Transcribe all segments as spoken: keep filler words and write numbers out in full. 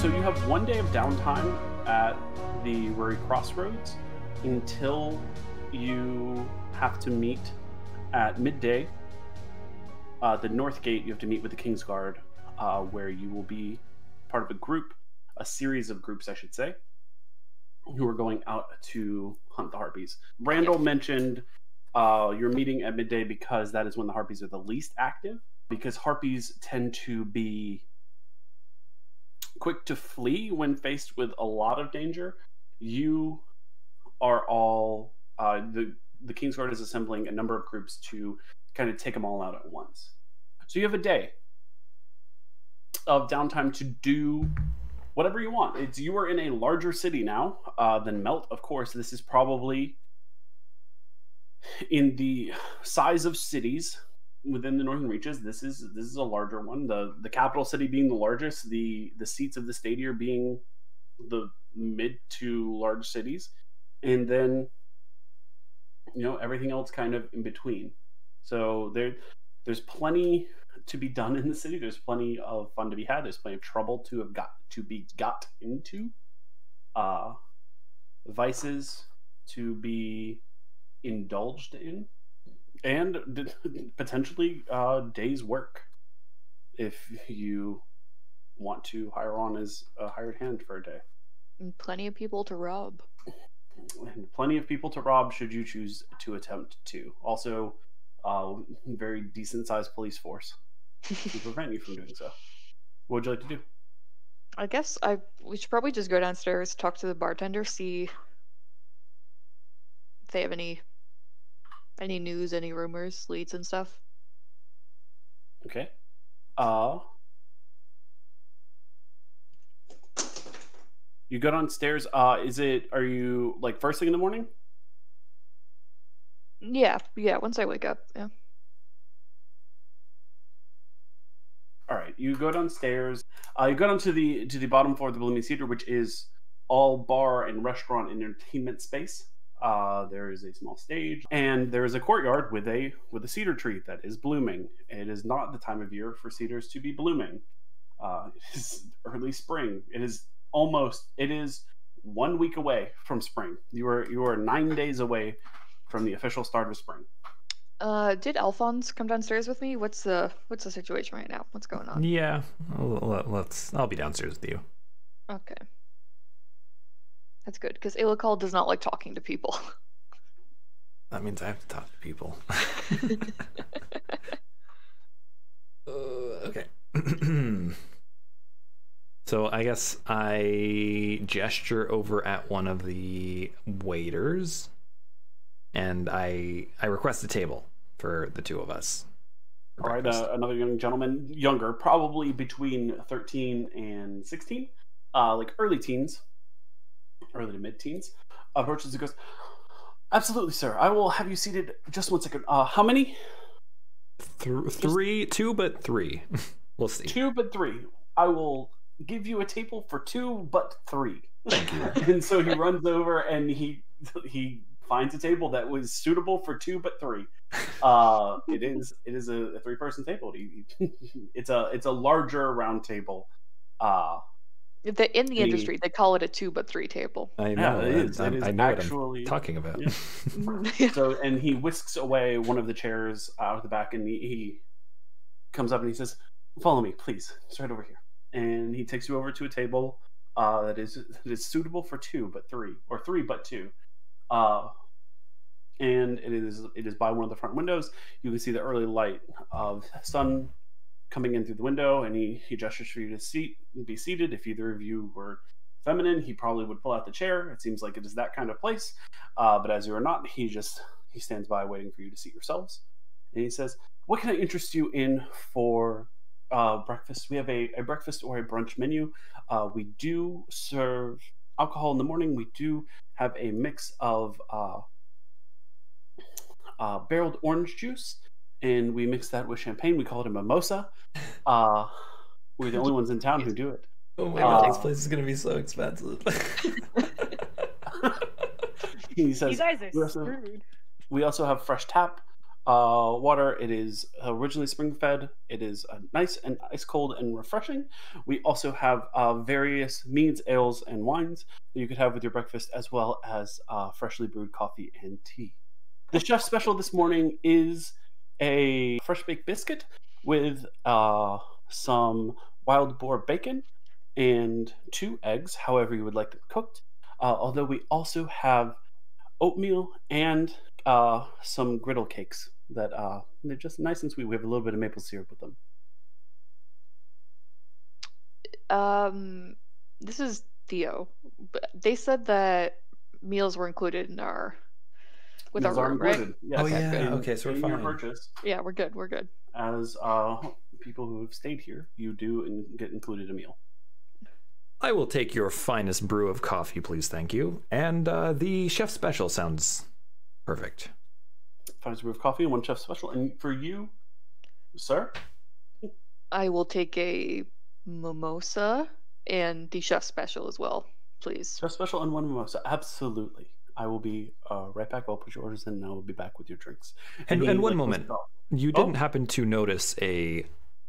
so you have one day of downtime at the Rury Crossroads until you have to meet at midday. Uh, the North Gate, you have to meet with the Kingsguard, uh, where you will be part of a group, a series of groups, I should say, who are going out to hunt the Harpies. Randall mentioned uh, your meeting at midday because that is when the Harpies are the least active, because Harpies tend to be quick to flee when faced with a lot of danger. You are all... Uh, the, the Kingsguard is assembling a number of groups to kind of take them all out at once. So you have a day of downtime to do whatever you want. It's, you are in a larger city now uh, than Melt, of course. This is probably in the size of cities within the Northern Reaches. This is this is a larger one. The the capital city being the largest. The the seats of the stadia being the mid to large cities, and then you know everything else kind of in between. So there, there's plenty to be done in the city. There's plenty of fun to be had. There's plenty of trouble to have got to be got into, uh, vices to be indulged in, and d potentially uh, day's work if you want to hire on as a hired hand for a day. And plenty of people to rob. And plenty of people to rob should you choose to attempt to. Also, Uh, very decent-sized police force to prevent you from doing so. What would you like to do? I guess I we should probably just go downstairs, talk to the bartender, see if they have any any news, any rumors, leads, and stuff. Okay. Uh, you go downstairs. Uh, is it? Are you like first thing in the morning? Yeah, yeah, once I wake up, yeah. Alright, you go downstairs. Uh, you go down to the to the bottom floor of the Blooming Cedar, which is all bar and restaurant and entertainment space. Uh, there is a small stage, and there is a courtyard with a with a cedar tree that is blooming. It is not the time of year for cedars to be blooming. Uh, it is early spring. It is almost it is one week away from spring. You are you are nine days away from the official start of spring. Uh, did Alphonse come downstairs with me? What's the what's the situation right now? What's going on? Yeah, let's. I'll be downstairs with you. Okay, that's good because Ilikhal does not like talking to people. That means I have to talk to people. uh, okay. So I guess I gesture over at one of the waiters. And I I request a table for the two of us. All right, uh, another young gentleman, younger, probably between thirteen and sixteen, uh, like early teens, early to mid-teens, approaches and goes, "Absolutely, sir. I will have you seated just one second. Uh, how many? Th three, two, but three. We'll see. Two, but three. I will give you a table for two, but three." Thank you. And so he runs over and he he... finds a table that was suitable for two but three. Uh, it is it is a, a three-person table. It's a it's a larger round table. Uh, the, in the, the industry, they call it a two but three table. I know yeah, it is. It is I know actually, what I'm talking about. Yeah. So and he whisks away one of the chairs out of the back, and he, he comes up and he says, "Follow me, please. It's right over here." And he takes you over to a table uh, that is that is suitable for two but three, or three but two. Uh, and it is it is by one of the front windows. You can see the early light of sun coming in through the window, and he, he gestures for you to seat be seated. If either of you were feminine, he probably would pull out the chair. It seems like it is that kind of place. Uh, but as you are not, he just he stands by waiting for you to seat yourselves. And he says, "What can I interest you in for uh, breakfast? We have a, a breakfast or a brunch menu. Uh, we do serve alcohol in the morning. We do have a mix of uh, uh, barreled orange juice, and we mix that with champagne. We call it a mimosa. Uh, we're the only ones in town who do it." Oh my god, uh, this place is going to be so expensive. He says, you guys are "We also, screwed. We also have fresh tap. uh, water. It is originally spring-fed. It is uh, nice and ice-cold and refreshing. We also have uh, various meads, ales, and wines that you could have with your breakfast, as well as uh, freshly brewed coffee and tea. The chef's special this morning is a fresh-baked biscuit with uh, some wild boar bacon and two eggs, however you would like them cooked. Uh, although we also have oatmeal and uh, some griddle cakes that uh, they're just nice and sweet. We have a little bit of maple syrup with them. Um, this is Theo. They said that meals were included in our with meals our room, right? Yes. Oh yeah. And, okay, so we're fine. Purchase, yeah, we're good. We're good. As uh, people who have stayed here, you do and get included a meal. I will take your finest brew of coffee, please, thank you. And uh, the chef special sounds perfect. Finest brew of coffee and one chef special. And for you, sir? I will take a mimosa and the chef special as well, please. Chef special and one mimosa, absolutely. I will be uh, right back. I'll put your orders in and I will be back with your drinks. And, and, and one like moment, you didn't oh. happen to notice a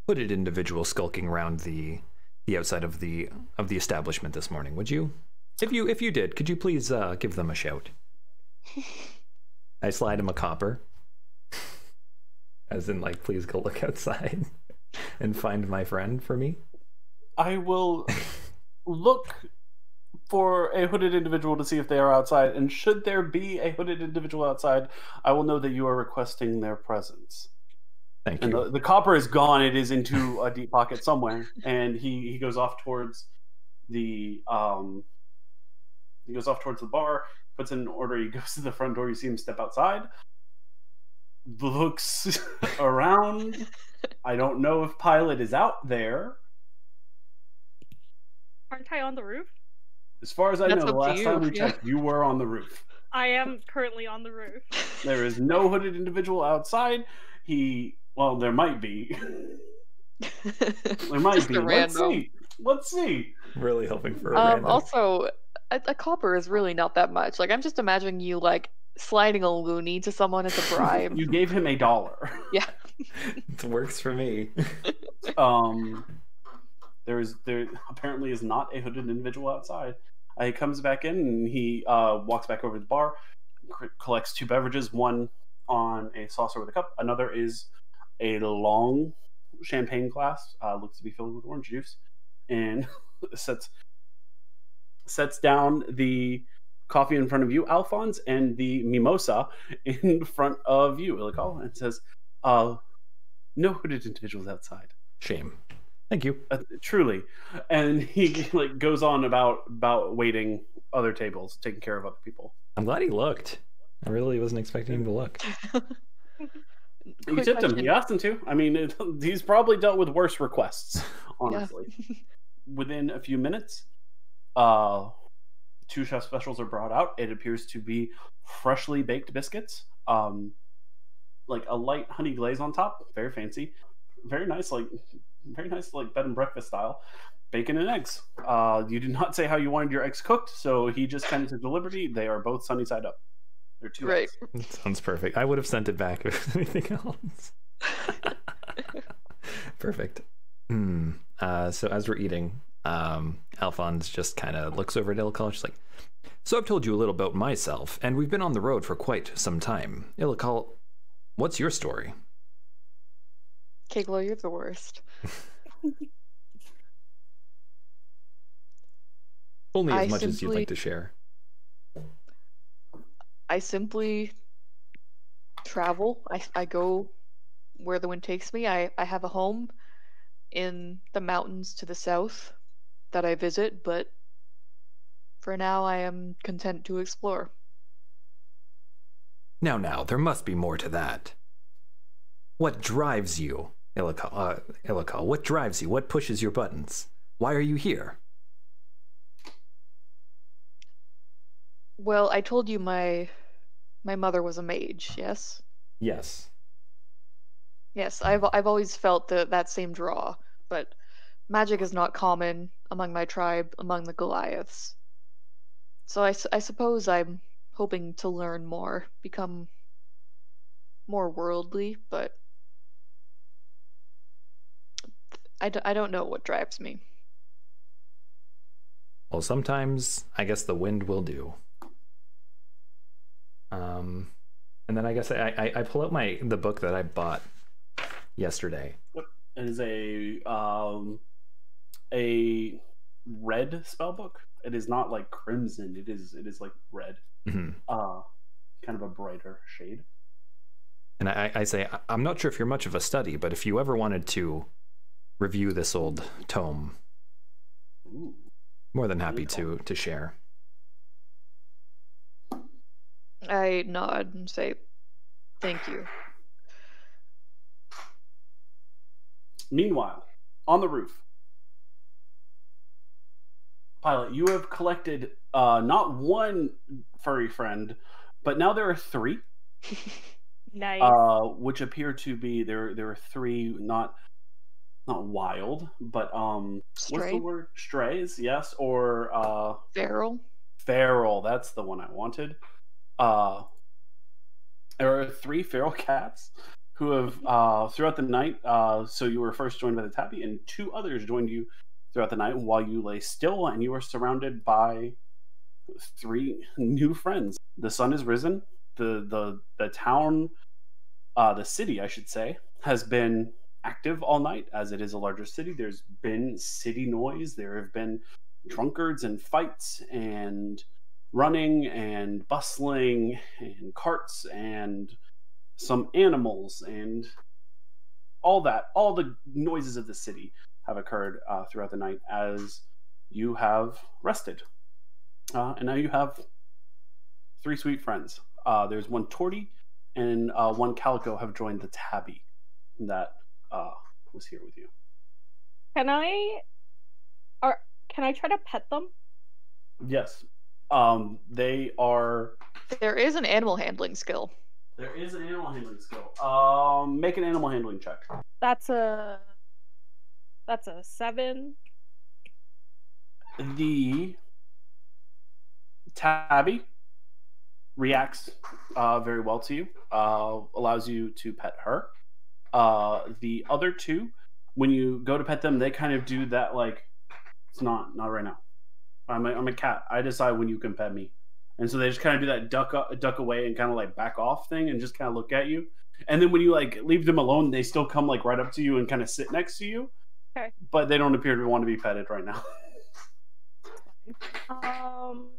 hooded individual skulking around the... the outside of the of the establishment this morning, would you? If you if you did, could you please uh, give them a shout? I slide him a copper, as in like, please go look outside and find my friend for me. I will look for a hooded individual to see if they are outside, and should there be a hooded individual outside, I will know that you are requesting their presence. Thank you. And the, the copper is gone. It is into a deep pocket somewhere, and he he goes off towards the um he goes off towards the bar, puts in an order. He goes to the front door. You see him step outside, looks around. I don't know if Pilot is out there. Aren't I on the roof? As far as I That's know, the last you. time we yeah. checked, you were on the roof. I am currently on the roof. There is no hooded individual outside. He. Well, there might be. There might Just be. A Let's random. see. Let's see. Really hoping for a um, random. Also, a, a copper is really not that much. Like, I'm just imagining you, like, sliding a loony to someone as a bribe. You gave him a dollar. Yeah. It works for me. um, there is there apparently is not a hooded individual outside. Uh, he comes back in and he uh, walks back over to the bar, collects two beverages, one on a saucer with a cup. Another is a long champagne glass, uh, looks to be filled with orange juice, and sets sets down the coffee in front of you, Alphonse, and the mimosa in front of you, Ilikhal, and says, uh, no hooded individuals outside. Shame. Thank you. Uh, truly. And he like goes on about, about waiting other tables, taking care of other people. I'm glad he looked. I really wasn't expecting him to look. You tipped him. You asked him to. I mean, it, he's probably dealt with worse requests, honestly. Yeah. Within a few minutes, uh, two chef specials are brought out. It appears to be freshly baked biscuits, um, like a light honey glaze on top. Very fancy. Very nice, like very nice, like bed and breakfast style. Bacon and eggs. Uh, you did not say how you wanted your eggs cooked, so he just sent it to the Liberty. They are both sunny side up. Or two right. That sounds perfect. I would have sent it back if anything else. Perfect. Mm. Uh, so as we're eating, um, Alphonse just kind of looks over at Ilikhal. She's like, so I've told you a little about myself, and we've been on the road for quite some time. Ilikhal, what's your story? Keglo, you're the worst. Only as I much simply... as you'd like to share. I simply travel. I, I go where the wind takes me. I, I have a home in the mountains to the south that I visit, but for now I am content to explore. Now, now, there must be more to that. What drives you, Ilikhal? Uh, Ilikhal, what drives you? What pushes your buttons? Why are you here? Well, I told you my... My mother was a mage, yes? Yes. Yes, I've, I've always felt the, that same draw, but magic is not common among my tribe, among the Goliaths. So I, I suppose I'm hoping to learn more, become more worldly, but I, d I don't know what drives me. Well, sometimes I guess the wind will do. Um, and then I guess I, I, I pull out my the book that I bought yesterday. Yep. It is a um, a red spell book. It is not like crimson. It is it is like red, mm-hmm. uh, kind of a brighter shade. And I, I say I'm not sure if you're much of a study, but if you ever wanted to review this old tome, ooh, more than happy to to share. I nod and say, "Thank you." Meanwhile, on the roof, Pilot, you have collected uh, not one furry friend, but now there are three. Nice. Uh, which appear to be there. There are three, not not wild, but um, Stray? What's the word? Strays, yes, or uh, feral. Feral. That's the one I wanted. Uh, there are three feral cats who have, uh, throughout the night, uh, so you were first joined by the tabby, and two others joined you throughout the night while you lay still, and you were surrounded by three new friends. The sun has risen. The, the, the town, uh, the city, I should say, has been active all night, as it is a larger city. There's been city noise. There have been drunkards and fights and running and bustling and carts and some animals and all that. All the noises of the city have occurred uh, throughout the night as you have rested. Uh, and now you have three sweet friends. Uh, there's one Torty and uh, one Calico have joined the tabby that uh, was here with you. Can I, or can I try to pet them? Yes. Um, they are... There is an animal handling skill. There is an animal handling skill. Um, make an animal handling check. That's a... That's a seven. The tabby reacts uh, very well to you. Uh, allows you to pet her. Uh, the other two, when you go to pet them, they kind of do that like... It's not, not right now. I'm a, I'm a cat. I decide when you can pet me. And so they just kind of do that duck up, duck away and kind of like back off thing and just kind of look at you. And then when you like leave them alone, they still come like right up to you and kind of sit next to you. Okay. But they don't appear to want to be petted right now. Um,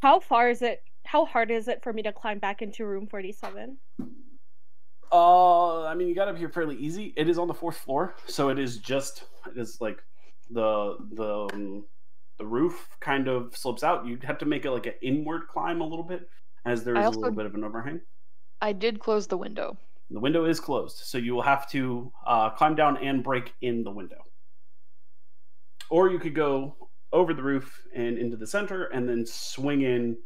how far is it? How hard is it for me to climb back into room forty-seven? Uh, I mean, you got up here fairly easy. It is on the fourth floor, so it is just it is like. the the um, the roof kind of slips out. You'd have to make it like an inward climb a little bit, as there is also, a little bit of an overhang. I did close the window. The window is closed, so you will have to uh, climb down and break in the window. Or you could go over the roof and into the center, and then swing in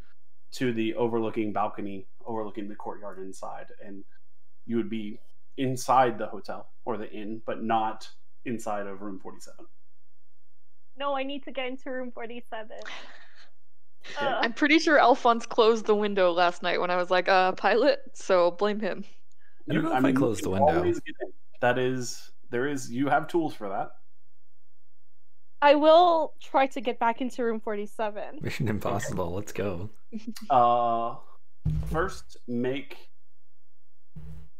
to the overlooking balcony, overlooking the courtyard inside, and you would be inside the hotel, or the inn, but not inside of room forty-seven. No, I need to get into room forty-seven. Uh. I'm pretty sure Alphonse closed the window last night when I was like, uh, Pilot, so blame him. You, I don't know I if mean, I closed the window. That is, there is, you have tools for that. I will try to get back into room forty-seven. Mission Impossible, okay. Let's go. Uh, first, make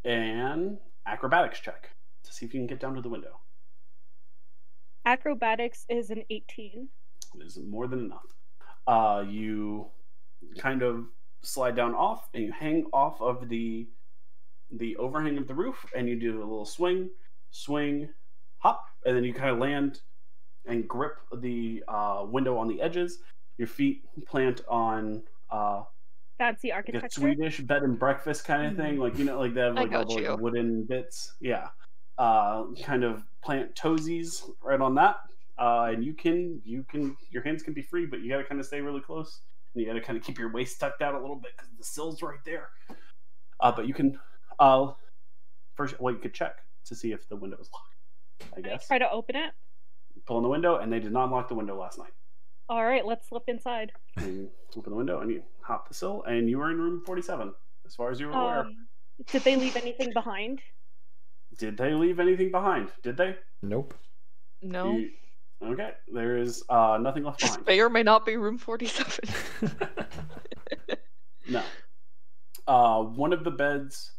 an acrobatics check to see if you can get down to the window. Acrobatics is an eighteen. It is more than enough. Uh, you kind of slide down off, and you hang off of the the overhang of the roof, and you do a little swing, swing, hop, and then you kind of land and grip the uh, window on the edges. Your feet plant on uh, fancy architecture, like a Swedish bed and breakfast kind of thing, like you know, like they have like all those like, wooden bits, yeah. Uh, kind of plant toesies right on that, uh, and you can you can your hands can be free, but you got to kind of stay really close, and you got to kind of keep your waist tucked out a little bit because the sill's right there. Uh, but you can uh, first, well, you could check to see if the window is locked. I guess I try to open it. Pull in the window, and they did not lock the window last night. All right, let's slip inside. And you open the window, and you hop the sill, and you are in room forty-seven. as far as you were aware. Um, did they leave anything behind? Did they leave anything behind? Did they? Nope. No. You... Okay, there is uh, nothing left behind. This may or may not be room forty-seven. No. Uh, one of the beds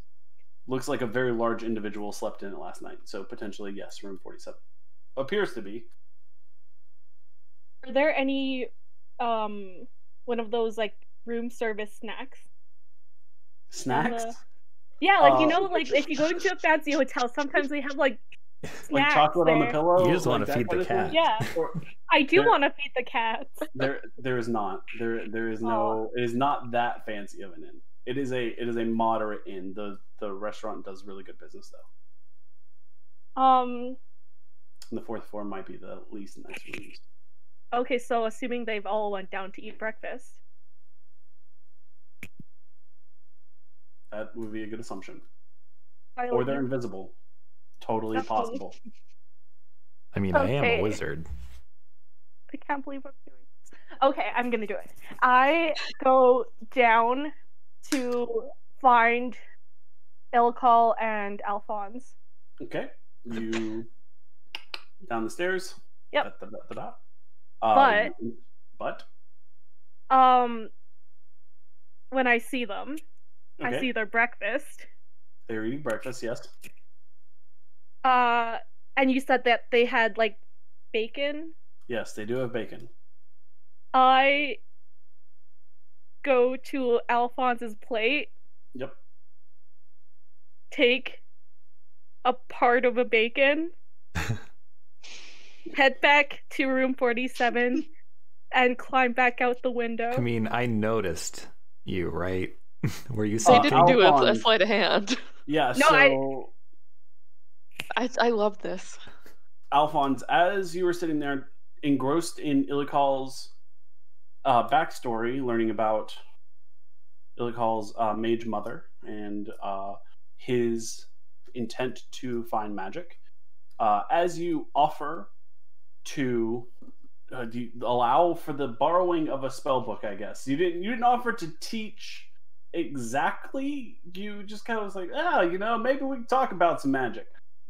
looks like a very large individual slept in it last night, so potentially, yes, room forty-seven. Appears to be. Are there any um, one of those, like, room service snacks? Snacks? Uh, yeah, like, uh, you know, like, if you go into a fancy hotel, sometimes they have, like, snacks like chocolate there. On the pillow? You just want like to feed the cat. Yeah, or, I do there, want to feed the cat. There, there is not. There, there is no, oh. It is not that fancy of an inn. It is a it is a moderate inn. The the restaurant does really good business though. Um and the fourth floor might be the least nice rooms. Okay, so assuming they've all went down to eat breakfast. That would be a good assumption. I or they're you. invisible. Totally That's possible. Funny. I mean, okay. I am a wizard. I can't believe I'm doing this. Okay, I'm gonna do it. I go down to find Ilikhal and Alphonse. Okay, you down the stairs. Yep. Da, da, da, da, da. Um, but, but, um, when I see them, okay. I see their breakfast. They're eating breakfast, yes. Uh, and you said that they had like bacon. Yes, they do have bacon. I. Go to Alphonse's plate. Yep. Take a part of a bacon. Head back to room forty-seven and climb back out the window. I mean, I noticed you, right? Were you saying? They didn't do a, a sleight of hand. Yeah, no, so... I... I, I love this. Alphonse, as you were sitting there engrossed in Ilikhal's Uh, backstory, learning about Ilikhal's uh, mage mother and uh, his intent to find magic. Uh, as you offer to uh, do you allow for the borrowing of a spell book, I guess you didn't. You didn't offer to teach exactly. You just kind of was like, ah, you know, maybe we can talk about some magic.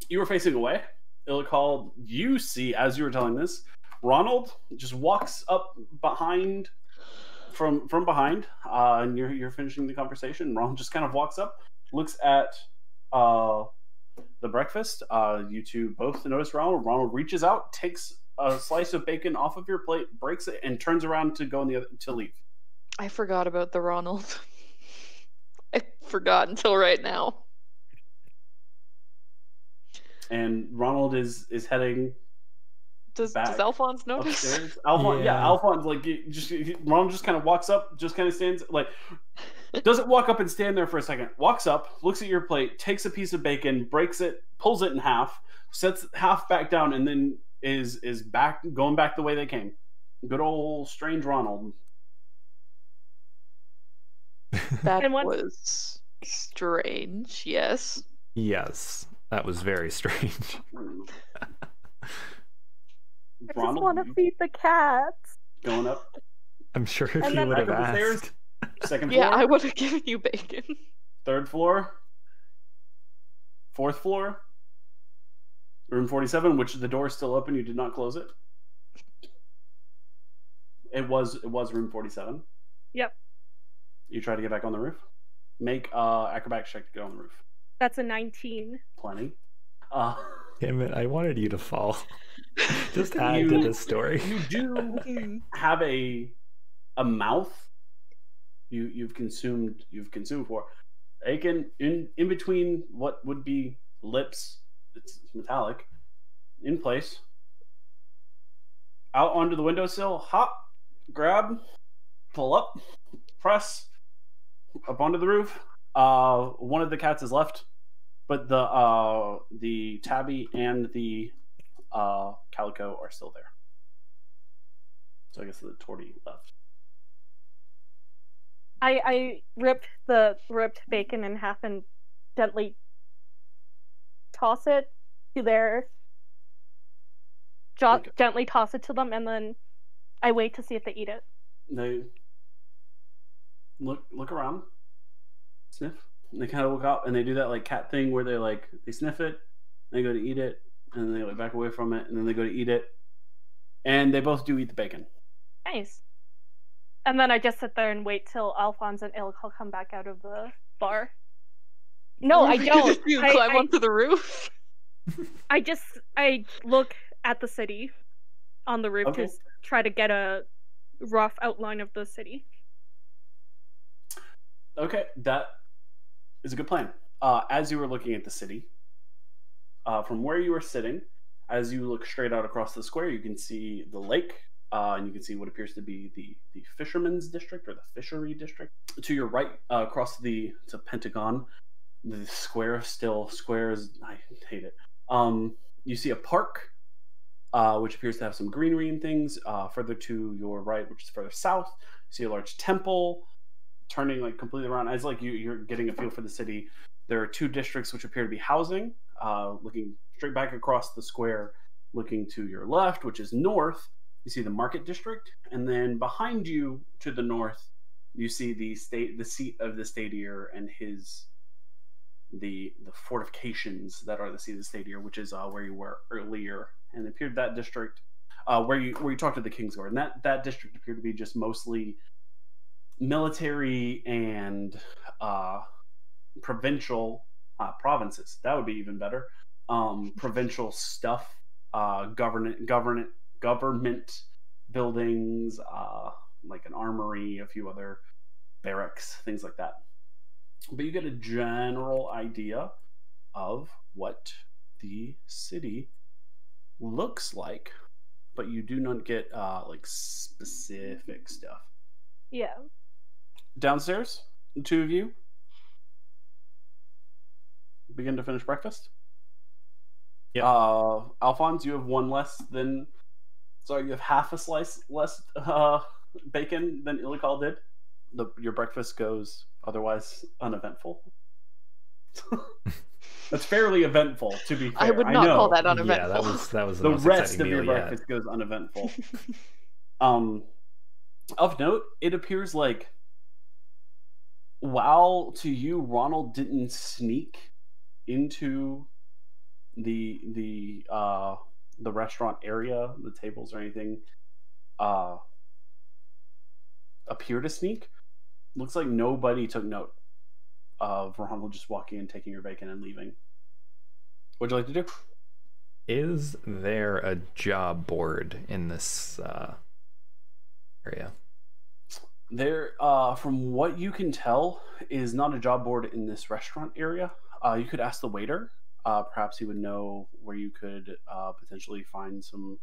You were facing away. Ilikhal, you see, as you were telling this. Ronald just walks up behind, from from behind, uh, and you're you're finishing the conversation. Ronald just kind of walks up, looks at uh, the breakfast. Uh, you two both notice Ronald. Ronald reaches out, takes a slice of bacon off of your plate, breaks it, and turns around to go in the other to leave. I forgot about the Ronald. I forgot until right now. And Ronald is is heading. Does, does Alphonse notice? Alphonse, yeah. yeah, Alphonse, like, you just, he, Ronald just kind of walks up, just kind of stands, like, doesn't walk up and stand there for a second. Walks up, looks at your plate, takes a piece of bacon, breaks it, pulls it in half, sets half back down, and then is is back, going back the way they came. Good old strange Ronald. That was strange, yes. Yes, that was very strange. I Ronald, just want to feed the cats. Going up. I'm sure if and you would have asked. Stairs, second floor. Yeah, I would have given you bacon. Third floor. Fourth floor. Room forty-seven, which the door is still open. You did not close it. It was it was room forty-seven. Yep. You try to get back on the roof. Make uh acrobatics check to get on the roof. That's a nineteen. Plenty. Uh, Damn it, I wanted you to fall. Just add you, to this story. You do have a a mouth. You you've consumed you've consumed for. Aiken in in between what would be lips. It's metallic. In place. Out onto the windowsill. Hop, grab, pull up, press, up onto the roof. Uh, one of the cats is left, but the uh the tabby and the Uh, Calico are still there. So I guess the tortie left. I I ripped the ripped bacon in half and gently toss it to their jo okay. gently toss it to them, and then I wait to see if they eat it. They look look around. sniff. And they kind of look up and they do that like cat thing where they like they sniff it, and they go to eat it, and then they like back away from it, and then they go to eat it, and they both do eat the bacon. Nice. And then I just sit there and wait till Alphonse and Ilikhal come back out of the bar. No, I don't. You I, climb I, onto the roof. I just I look at the city on the roof okay. to try to get a rough outline of the city. Okay, that is a good plan. Uh, as you were looking at the city, uh, from where you are sitting, as you look straight out across the square, you can see the lake, uh, and you can see what appears to be the the fisherman's district or the fishery district. To your right, uh, across the to Pentagon, the square still squares. I hate it. Um, you see a park, uh, which appears to have some greenery and things. Uh, further to your right, which is further south, you see a large temple. Turning like completely around, as like you, you're getting a feel for the city, there are two districts which appear to be housing. Uh, looking straight back across the square, looking to your left, which is north, you see the market district, and then behind you to the north, you see the state, the seat of the stadier and his, the the fortifications that are the seat of the stadier, which is uh, where you were earlier, and it appeared that district, uh, where you where you talked to the Kingsguard, and that that district appeared to be just mostly military and uh provincial uh provinces. That would be even better. Um provincial stuff, uh government government government buildings, uh like an armory, a few other barracks, things like that. But you get a general idea of what the city looks like, but you do not get uh like specific stuff. Yeah. Downstairs, the two of you begin to finish breakfast. Yeah. Uh, Alphonse, you have one less than. Sorry, you have half a slice less uh, bacon than Ilikhal did. The, your breakfast goes otherwise uneventful. That's fairly eventful, to be fair. I would not I call that uneventful. Yeah, that was that was the, the most rest of your breakfast yet. Goes uneventful. um, of note, it appears like. While to you, Ronald didn't sneak into the the uh, the restaurant area, the tables or anything, uh, appear to sneak. Looks like nobody took note of Ronald just walking in, taking your bacon, and leaving. What'd you like to do? Is there a job board in this uh, area? There, uh, from what you can tell, is not a job board in this restaurant area. Uh, you could ask the waiter. Uh, perhaps he would know where you could uh, potentially find some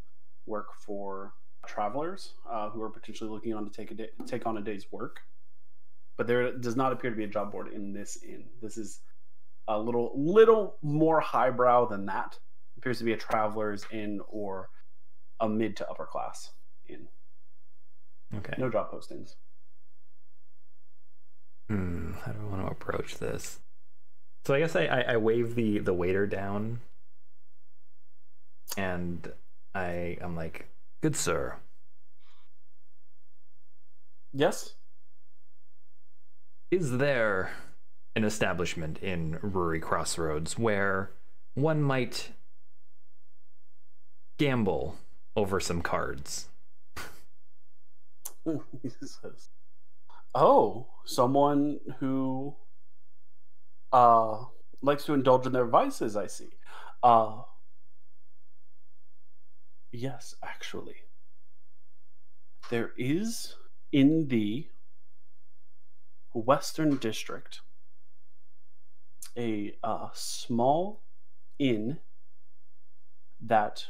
work for travelers uh, who are potentially looking on to take a day, take on a day's work. But there does not appear to be a job board in this inn. This is a little little more highbrow than that. It appears to be a traveler's inn or a mid to upper class inn. Okay. No job postings. Hmm, how do I want to approach this? So I guess I, I, I wave the, the waiter down and I, I'm like, good sir. Yes? Is there an establishment in Rury Crossroads where one might gamble over some cards? Oh, someone who uh, likes to indulge in their vices, I see. Uh, yes, actually. There is, in the Western District, a uh, small inn that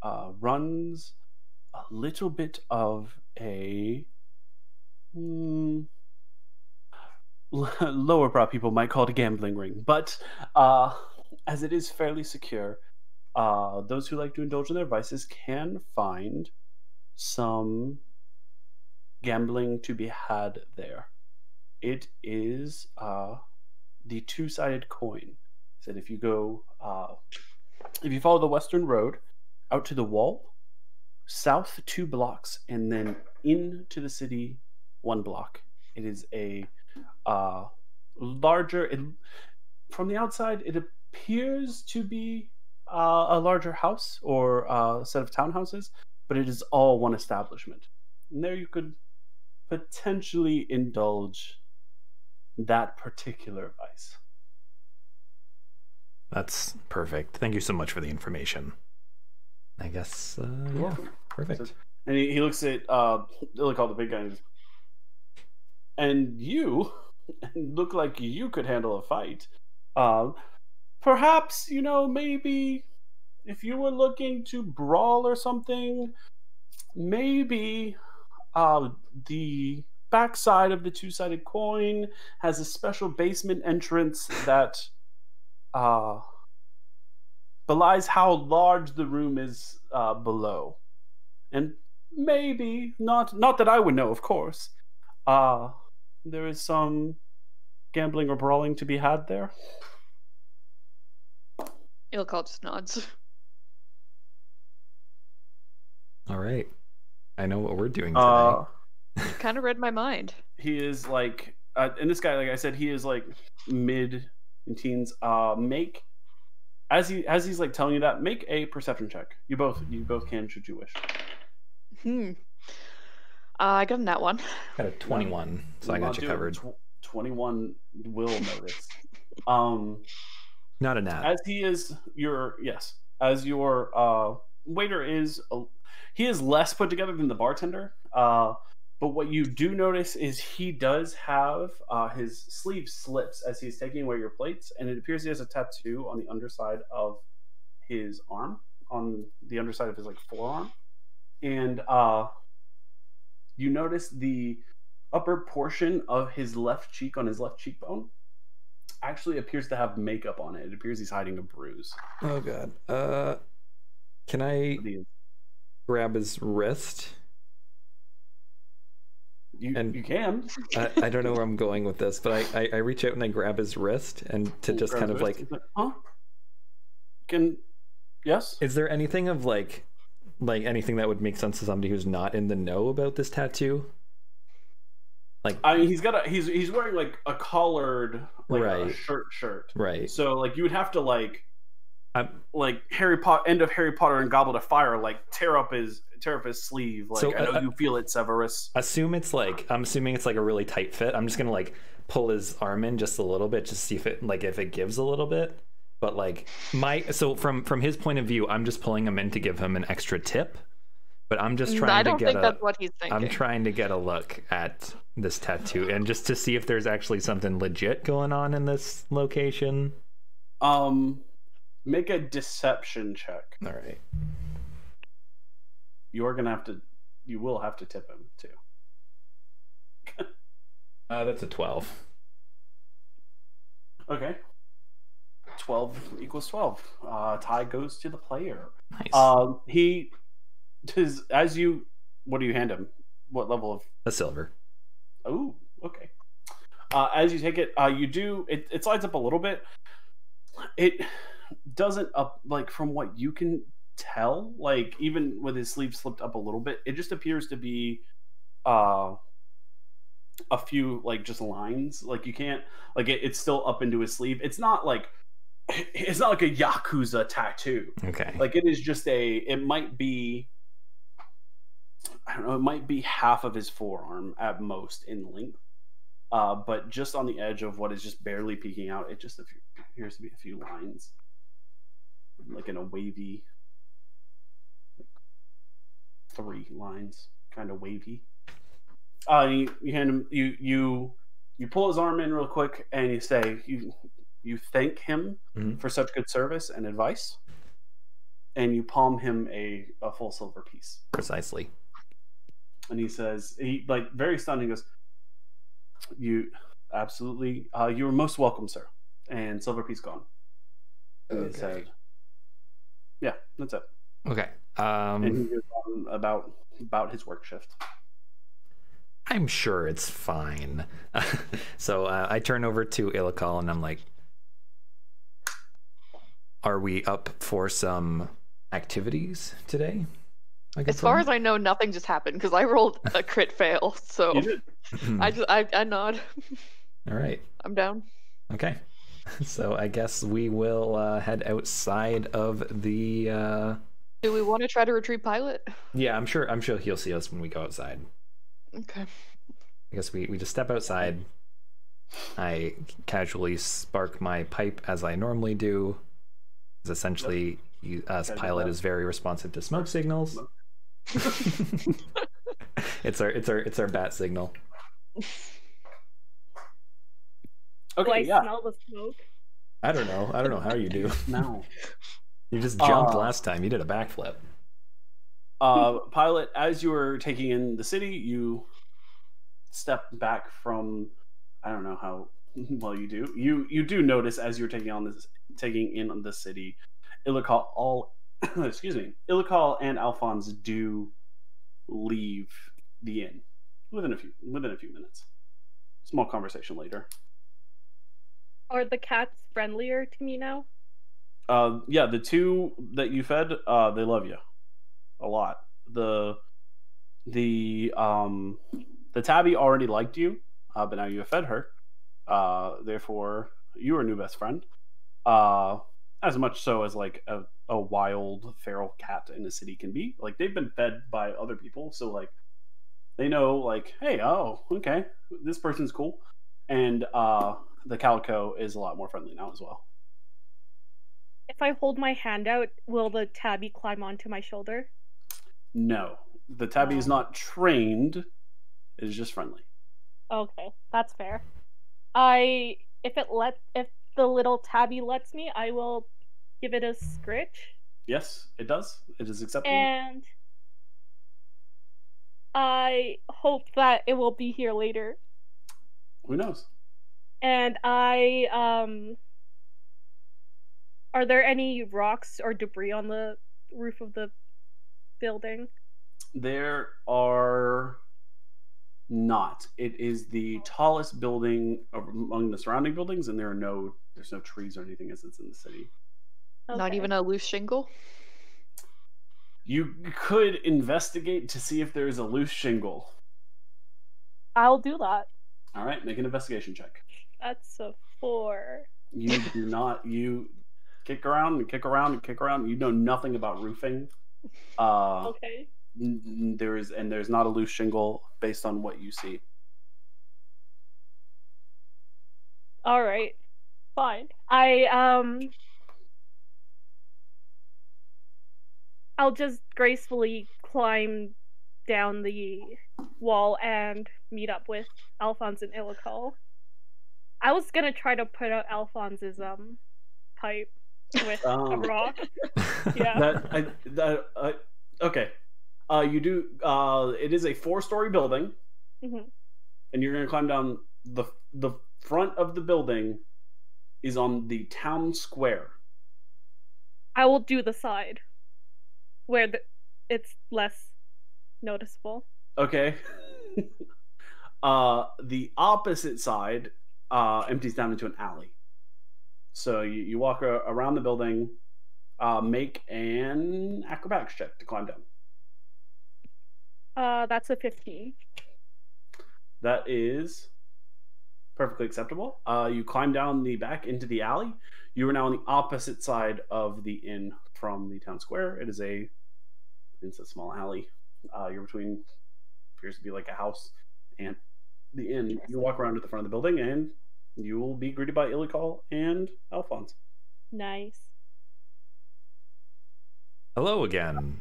uh, runs a little bit of a... Mm, lower brow people might call it a gambling ring, but uh, as it is fairly secure, uh, those who like to indulge in their vices can find some gambling to be had there. It is uh, the two-sided coin. So that if you go, uh, if you follow the Western Road out to the wall, south two blocks, and then into the city. One block. It is a uh, larger. It, from the outside, it appears to be uh, a larger house or a set of townhouses, but it is all one establishment. And there you could potentially indulge that particular vice. That's perfect. Thank you so much for the information. I guess, uh, yeah, yeah, perfect. And he, he looks at uh, Ilikhal, the big guy, and just, and you look like you could handle a fight. Uh, perhaps, you know, maybe if you were looking to brawl or something, maybe uh, the backside of the two-sided coin has a special basement entrance that... Uh, belies how large the room is uh, below. And maybe, not not that I would know, of course, uh, there is some gambling or brawling to be had there. Ilikhal just nods. All right. I know what we're doing today. Uh, you kind of read my mind. He is like, uh, and this guy, like I said, he is like mid... and teens, uh, make as he as he's like telling you that, make a perception check. You both you both can, should you wish. Hmm. Uh, I got that one. Got a twenty-one, so I got you covered. Tw Twenty-one will notice. um, not a nat. As he is your yes, as your uh waiter is, uh, he is less put together than the bartender. Uh. But what you do notice is he does have uh, his sleeve slips as he's taking away your plates, and it appears he has a tattoo on the underside of his arm, on the underside of his like forearm. And uh, you notice the upper portion of his left cheek, on his left cheekbone, actually appears to have makeup on it. It appears he's hiding a bruise. Oh god. Uh, can I grab his wrist? You, and you can. I, I don't know where I'm going with this, but I, I, I reach out and I grab his wrist and to just kind of like, like, huh? Can, yes? Is there anything of like, like anything that would make sense to somebody who's not in the know about this tattoo? Like, I mean, he's got a, he's he's wearing like a collared like right. a shirt shirt. Right. So like you would have to like, I'm, like Harry Potter, end of Harry Potter and Goblet of Fire, like tear up his. tear up his sleeve like so, uh, I know you feel it, Severus. Assume it's like I'm assuming it's like a really tight fit. I'm just gonna like pull his arm in just a little bit, just see if it like if it gives a little bit. But like my so from from his point of view, I'm just pulling him in to give him an extra tip. But I'm just trying I don't to get think a, that's what he's thinking. I'm trying to get a look at this tattoo and just to see if there's actually something legit going on in this location. Um make a deception check. All right. You're gonna have to, you will have to tip him too. uh, that's a twelve. Okay. twelve equals twelve. Uh, tie goes to the player. Nice. Um, he does, as you, what do you hand him? What level of? A silver. Oh, okay. Uh, as you take it, uh, you do, it, it slides up a little bit. It doesn't up, like from what you can tell, like even with his sleeve slipped up a little bit, it just appears to be uh a few like just lines, like you can't like it, it's still up into his sleeve. It's not like it's not like a Yakuza tattoo. Okay, like it is just a it might be I don't know it might be half of his forearm at most in length, uh but just on the edge of what is just barely peeking out, it just appears to be a few lines like in a wavy three lines, kind of wavy. Uh, you, you hand him, you you you pull his arm in real quick, and you say you you thank him mm-hmm. for such good service and advice, and you palm him a a full silver piece. Precisely. And he says, he like very stunned. He goes, "You absolutely, uh, you are most welcome, sir." And silver piece gone. Okay. He said, yeah, that's it. Okay. Um, and he goes on about about his work shift. I'm sure it's fine. So uh, I turn over to Ilikhal and I'm like, "Are we up for some activities today?" I guess as far I'm... as I know, nothing just happened because I rolled a crit fail. So I just I, I nod. All right. I'm down. Okay. So I guess we will uh, head outside of the... Uh... Do we want to try to retrieve Pilot? Yeah, I'm sure I'm sure he'll see us when we go outside. Okay. I guess we, we just step outside. I casually spark my pipe as I normally do. Essentially, you, as Pilot is very responsive to smoke signals. It's our it's our it's our bat signal. Okay, do I yeah. smell the smoke? I don't know. I don't know how you do. No. You just jumped uh, last time. You did a backflip. Uh, Pilot, as you were taking in the city, you stepped back from. I don't know how well you do. You you do notice as you're taking on this taking in the city, Ilikhal all excuse me, Ilikhal and Alphonse do leave the inn within a few within a few minutes. Small conversation later. Are the cats friendlier to me now? Uh, yeah, the two that you fed, uh, they love you a lot. The the um the tabby already liked you. Uh, but now you have fed her, uh, therefore you are new best friend. Uh, as much so as like a, a wild feral cat in a city can be. Like they've been fed by other people, so like they know like, hey, oh, okay, this person's cool, and uh, the calico is a lot more friendly now as well. If I hold my hand out, will the tabby climb onto my shoulder? No, the tabby is not trained; it is just friendly. Okay, that's fair. I if it let if the little tabby lets me, I will give it a scritch. Yes, it does. It is acceptable. And I hope that it will be here later. Who knows? And I um are there any rocks or debris on the roof of the building? There are not. It is the tallest building among the surrounding buildings, and there are no there's no trees or anything as it's in the city. Okay. Not even a loose shingle? You could investigate to see if there is a loose shingle. I'll do that. All right, make an investigation check. That's a four. You do not. You kick around and kick around and kick around. You know nothing about roofing. Uh, okay. There is, and there's not a loose shingle based on what you see. All right, fine. I um, I'll just gracefully climb down the wall and meet up with Alphonse and Ilikhal. I was gonna try to put out Alphonse's um pipe with um, a rock. Yeah. That, I, that, I, okay. Uh, you do. Uh, it is a four-story building, mm-hmm. and you're going to climb down. the The front of the building is on the town square. I will do the side, where the, it's less noticeable. Okay. uh, the opposite side uh, empties down into an alley. So you, you walk a, around the building, uh, make an acrobatics check to climb down. Uh, that's a fifteen. That is perfectly acceptable. Uh, you climb down the back into the alley. You are now on the opposite side of the inn from the town square. It is a, it's a small alley. Uh, you're between, appears to be like a house and the inn. You walk around to the front of the building and you will be greeted by Ilikhal and Alphonse. Nice. Hello again.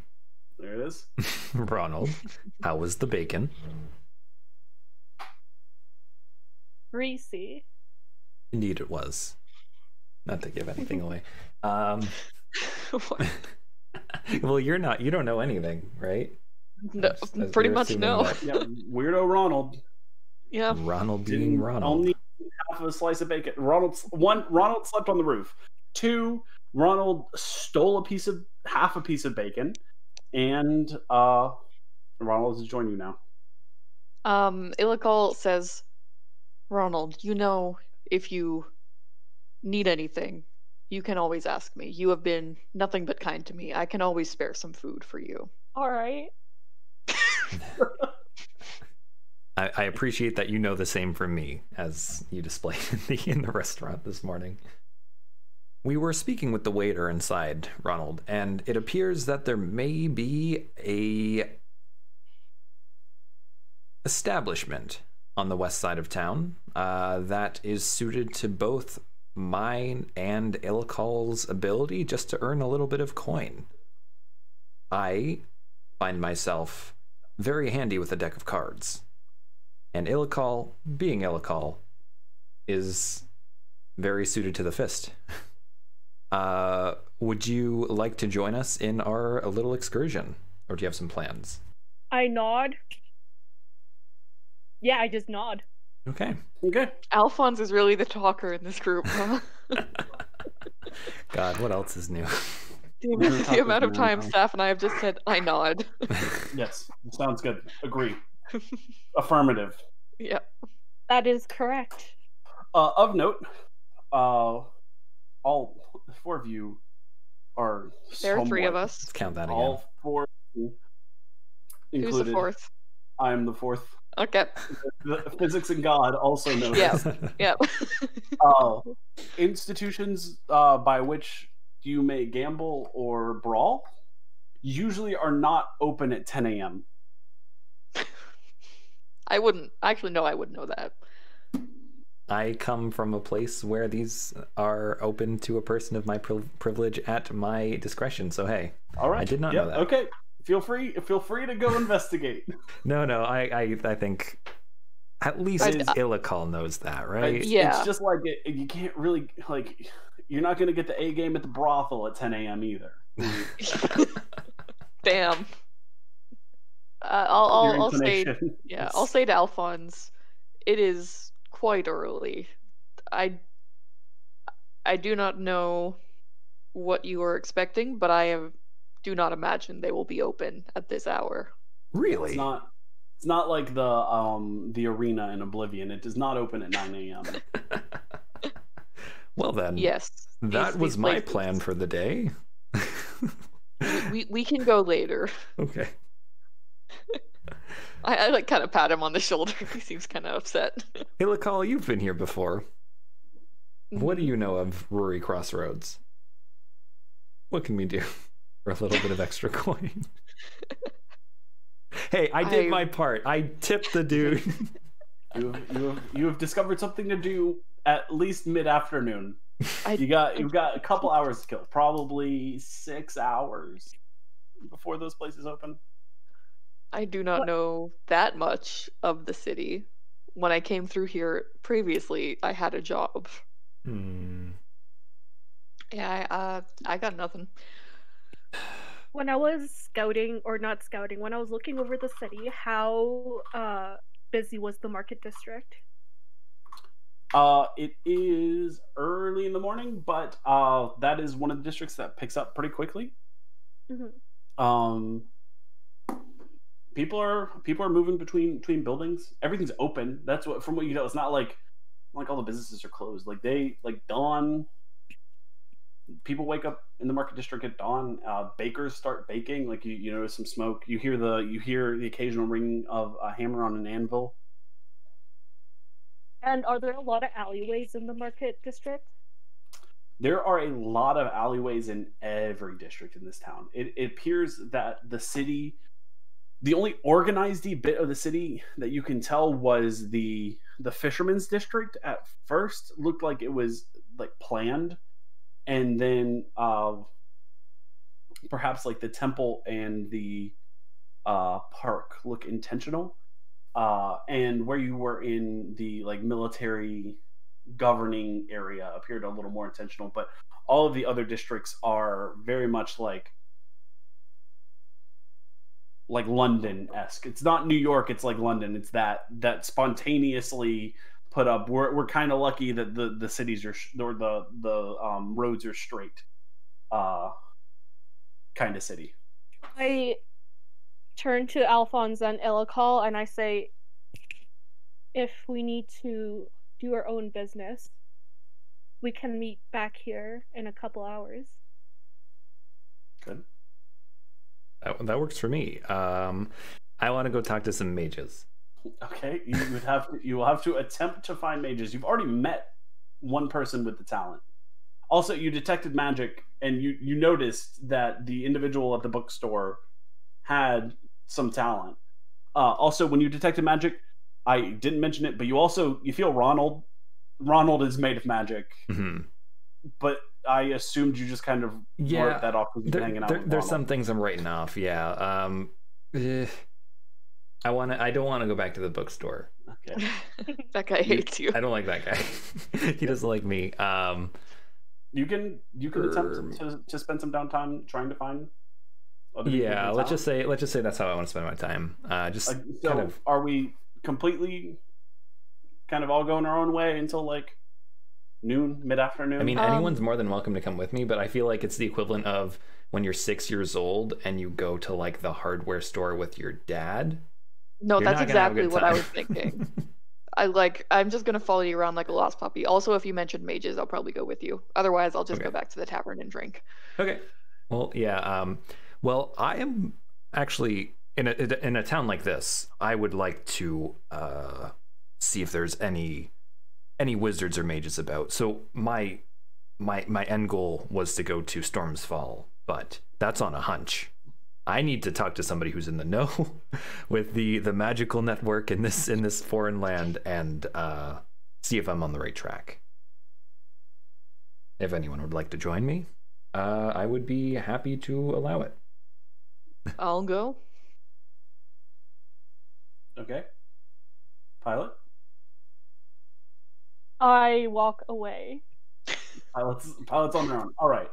There it is. Ronald, how was the bacon? Greasy. Indeed it was. Not to give anything away. Um, well, you're not, you don't know anything, right? No, as, as pretty much no. That, yeah, weirdo Ronald. Yeah. Ronald being Didn't Ronald. Only half of a slice of bacon. Ronald, one, Ronald slept on the roof. Two, Ronald stole a piece of, half a piece of bacon. And uh, Ronald is joining you now. Um, Ilikhal says, Ronald, you know, if you need anything, you can always ask me. You have been nothing but kind to me. I can always spare some food for you. All right. I, I appreciate that you know the same from me as you displayed in the, in the restaurant this morning. We were speaking with the waiter inside, Ronald, and it appears that there may be a establishment on the west side of town uh, that is suited to both mine and Ilikhal's ability just to earn a little bit of coin. I find myself very handy with a deck of cards. And Ilikhal, being Ilikhal, is very suited to the fist. Uh, would you like to join us in our a little excursion? Or do you have some plans? I nod. Yeah, I just nod. Okay. Okay. Alphonse is really the talker in this group, huh? God, what else is new? The, the amount of time staff and I have just said, I nod. Yes, sounds good. Agree. Affirmative. Yeah, that is correct. Uh, of note, uh, all four of you are. There are three of us. Let's count that again. All four. Included. Who's the fourth? I'm the fourth. Okay. The physics and God also know this. Yeah. Yeah. uh, institutions uh, by which you may gamble or brawl usually are not open at ten A M I wouldn't actually no I wouldn't know that. I come from a place where these are open to a person of my pri privilege at my discretion, so hey. All right. I did not yep. know that. Okay. Feel free feel free to go investigate. No, no, I I, I think at least Ilikhal knows that, right? It's, yeah. It's just like it, you can't really like you're not going to get the A game at the brothel at ten A M either. Damn. Uh, I'll, I'll, I'll say, yeah, I'll say to Alphonse, it is quite early. I, I do not know what you are expecting, but I am, do not imagine they will be open at this hour. Really? It's not. It's not like the um the arena in Oblivion. It does not open at nine A M Well then. Yes. That these, was these my places. plan for the day. we, we we can go later. Okay. I, I like kind of pat him on the shoulder. He seems kind of upset. Ilikhal, you've been here before. What do you know of Rury Crossroads? What can we do for a little bit of extra coin? Hey, I did I... my part. I tipped the dude. you, you, have, you have discovered something to do at least mid-afternoon. I... You got you've got a couple hours to kill, probably six hours before those places open. I do not what? know that much of the city. When I came through here previously, I had a job. Hmm. Yeah, I, uh, I got nothing. When I was scouting, or not scouting, when I was looking over the city, how uh, busy was the market district? Uh, it is early in the morning, but uh, that is one of the districts that picks up pretty quickly. Mm-hmm. Um... People are people are moving between between buildings. Everything's open. That's what from what you know. It's not like like all the businesses are closed. Like they like dawn. People wake up in the market district at dawn. Uh, bakers start baking. Like you you notice some smoke. You hear the you hear the occasional ringing of a hammer on an anvil. And are there a lot of alleyways in the market district? There are a lot of alleyways in every district in this town. It, it appears that the city. The only organized-y bit of the city that you can tell was the the fisherman's district. At first, looked like it was like planned, and then uh, perhaps like the temple and the uh, park look intentional. Uh, and where you were in the like military governing area appeared a little more intentional. But all of the other districts are very much like. Like London-esque. It's not New York, it's like London. It's that that spontaneously put up. We're we're kind of lucky that the the cities are sh or the the um roads are straight. Uh kind of city. I turn to Alphonse and Ilikhal and I say, if we need to do our own business, we can meet back here in a couple hours. Good. That works for me. Um, I want to go talk to some mages. Okay, you would have to, you will have to attempt to find mages. You've already met one person with the talent. Also, you detected magic, and you you noticed that the individual at the bookstore had some talent. Uh, also, when you detected magic, I didn't mention it, but you also you feel Ronald. Ronald is made of magic, mm-hmm. but I assumed you just kind of yeah, wrote that off because you're hanging out. There, with there's some things I'm writing off. Yeah. Um, eh. I want to. I don't want to go back to the bookstore. Okay. That guy hates you. I don't like that guy. He doesn't like me. Um, you can you can er, attempt to, to spend some downtime trying to find. Other yeah, let's just say let's just say that's how I want to spend my time. Uh, just like, so kind of. Are we completely kind of all going our own way until like noon, mid afternoon? I mean, um, anyone's more than welcome to come with me, but I feel like it's the equivalent of when you're six years old and you go to like the hardware store with your dad. No, You're that's exactly what I was thinking. I like. I'm just gonna follow you around like a lost puppy. Also, if you mentioned mages, I'll probably go with you. Otherwise, I'll just okay. go back to the tavern and drink. Okay. Well, yeah. Um. Well, I am actually in a in a town like this. I would like to uh see if there's any any wizards or mages about. So my my my end goal was to go to Storm's Fall, but that's on a hunch. I need to talk to somebody who's in the know with the the magical network in this in this foreign land and uh, see if I'm on the right track. If anyone would like to join me, uh, I would be happy to allow it. I'll go. Okay. Pilot? I walk away. Pilot's, pilot's on their own. All right.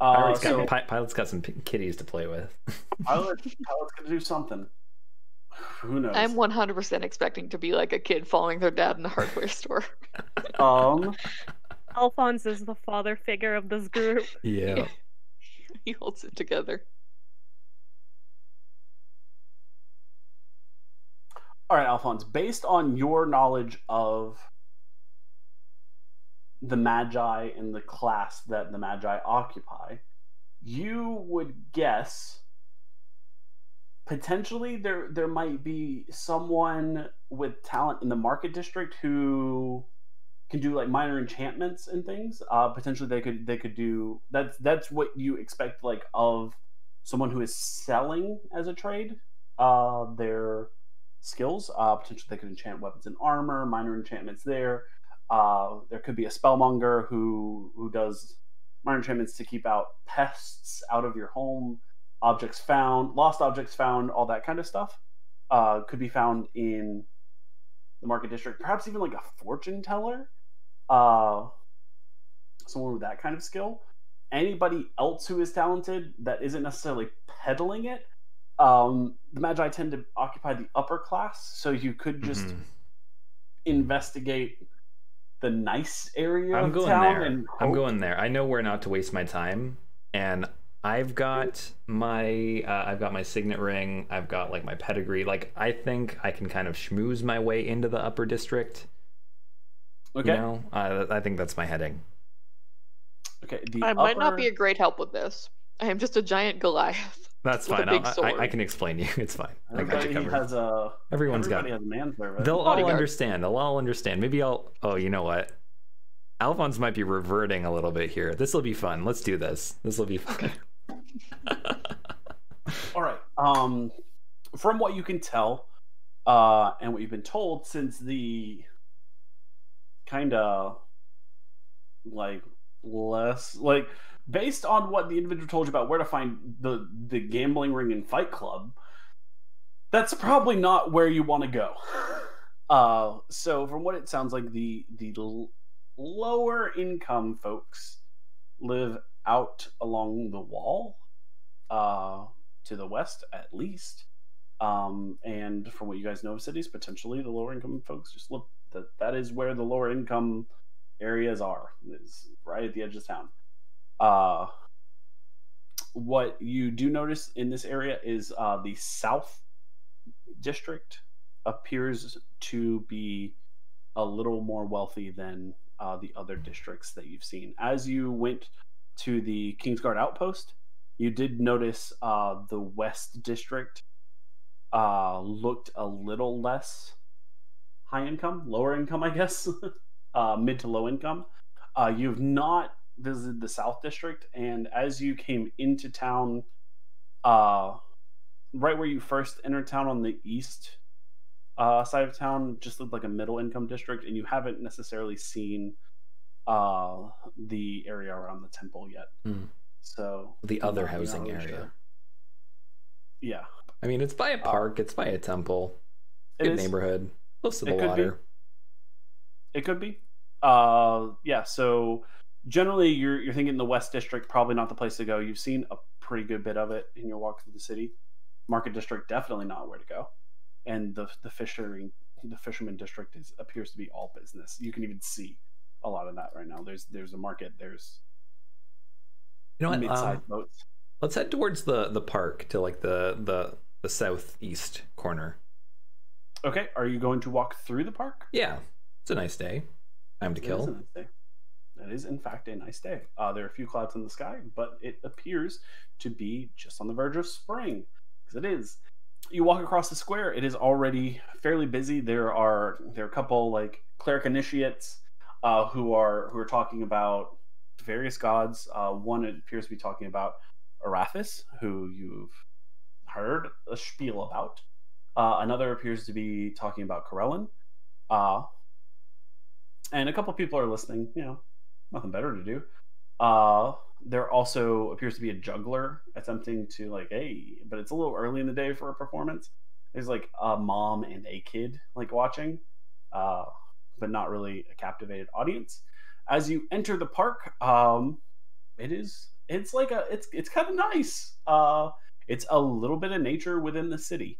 Uh, so, got, Pilot's got some kitties to play with. Pilot, Pilot's gonna do something. Who knows? I'm one hundred percent expecting to be like a kid following their dad in the hardware store. Um, Alphonse is the father figure of this group. Yeah, he holds it together. All right, Alphonse. Based on your knowledge of the Magi and the class that the Magi occupy, you would guess potentially there there might be someone with talent in the market district who can do like minor enchantments and things. Uh, potentially they could they could do that's that's what you expect like of someone who is selling as a trade uh, their skills. Uh, potentially they could enchant weapons and armor, minor enchantments there. Uh, there could be a spellmonger who who does minor enchantments to keep out pests out of your home, objects found, lost objects found, all that kind of stuff. Uh, could be found in the market district, perhaps even like a fortune teller, uh, someone with that kind of skill. Anybody else who is talented that isn't necessarily peddling it. Um, the Magi tend to occupy the upper class, so you could just mm-hmm. investigate the nice area I'm of going town there. And I'm going there. I know where not to waste my time, and I've got my uh, I've got my signet ring. I've got like my pedigree. Like I think I can kind of schmooze my way into the upper district. Okay, you know? uh, I think that's my heading. Okay, the I upper... might not be a great help with this. I am just a giant Goliath. That's fine. I, I can explain you. It's fine. Everybody I got you has a, Everyone's got has a man for it. They'll all understand. They'll all understand. Maybe I'll... Oh, you know what? Alphonse might be reverting a little bit here. This will be fun. Let's do this. This will be fun. Okay. All right. Um, from what you can tell uh, and what you've been told since the kind of like less... like. Based on what the individual told you about where to find the, the gambling ring and fight club, that's probably not where you want to go. Uh, so from what it sounds like, the, the l lower income folks live out along the wall, uh, to the west at least. Um, and from what you guys know of cities, potentially the lower income folks just look that that is where the lower income areas are, is right at the edge of town. Uh, what you do notice in this area is uh, the South District appears to be a little more wealthy than uh, the other districts that you've seen. As you went to the Kingsguard outpost, you did notice uh, the West District uh, looked a little less high income, lower income, I guess, uh, mid to low income. Uh, you've not visited the South District, and as you came into town, uh, right where you first entered town on the east uh, side of town just looked like a middle income district, and you haven't necessarily seen uh, the area around the temple yet. Mm. So the other housing area. Sure. Yeah. I mean, it's by a park, it's by a temple, good neighborhood, close to the water. It could be. Uh, yeah, so generally you're, you're thinking the West District, probably not the place to go. You've seen a pretty good bit of it in your walk through the city. Market District, definitely not where to go. And the, the, fishery, the Fisherman District is, appears to be all business. You can even see a lot of that right now. There's, there's a market, there's you know mid-sized um, boats. Let's head towards the, the park, to like the, the, the southeast corner. Okay, are you going to walk through the park? Yeah, it's a nice day. Time to it kill. Is a nice day. That is, in fact, a nice day. Uh, there are a few clouds in the sky, but it appears to be just on the verge of spring, because it is. You walk across the square. It is already fairly busy. There are there are a couple like cleric initiates uh, who are who are talking about various gods. Uh, one appears to be talking about Arathis, who you've heard a spiel about. Uh, another appears to be talking about Corellon. Uh, and a couple people are listening, you know, nothing better to do. Uh, there also appears to be a juggler attempting to, like, hey, but it's a little early in the day for a performance. There's, like, a mom and a kid, like, watching, uh, but not really a captivated audience. As you enter the park, um, it is... It's like a, it's it's kind of nice. Uh, it's a little bit of nature within the city.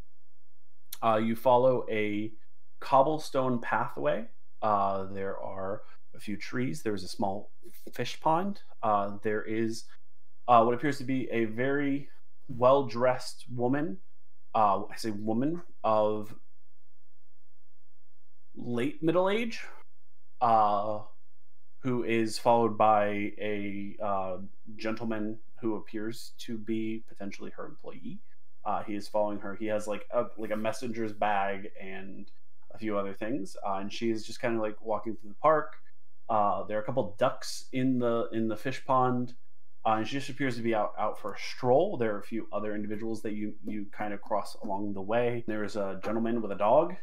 Uh, you follow a cobblestone pathway. Uh, there are a few trees. There's a small fish pond. Uh, there is uh, what appears to be a very well-dressed woman. Uh, I say woman of late middle age, uh, who is followed by a uh, gentleman who appears to be potentially her employee. Uh, he is following her. He has like a, like a messenger's bag and a few other things, uh, and she is just kind of like walking through the park. Uh, there are a couple ducks in the in the fish pond, uh, and she just appears to be out out for a stroll. There are a few other individuals that you you kind of cross along the way. There is a gentleman with a dog,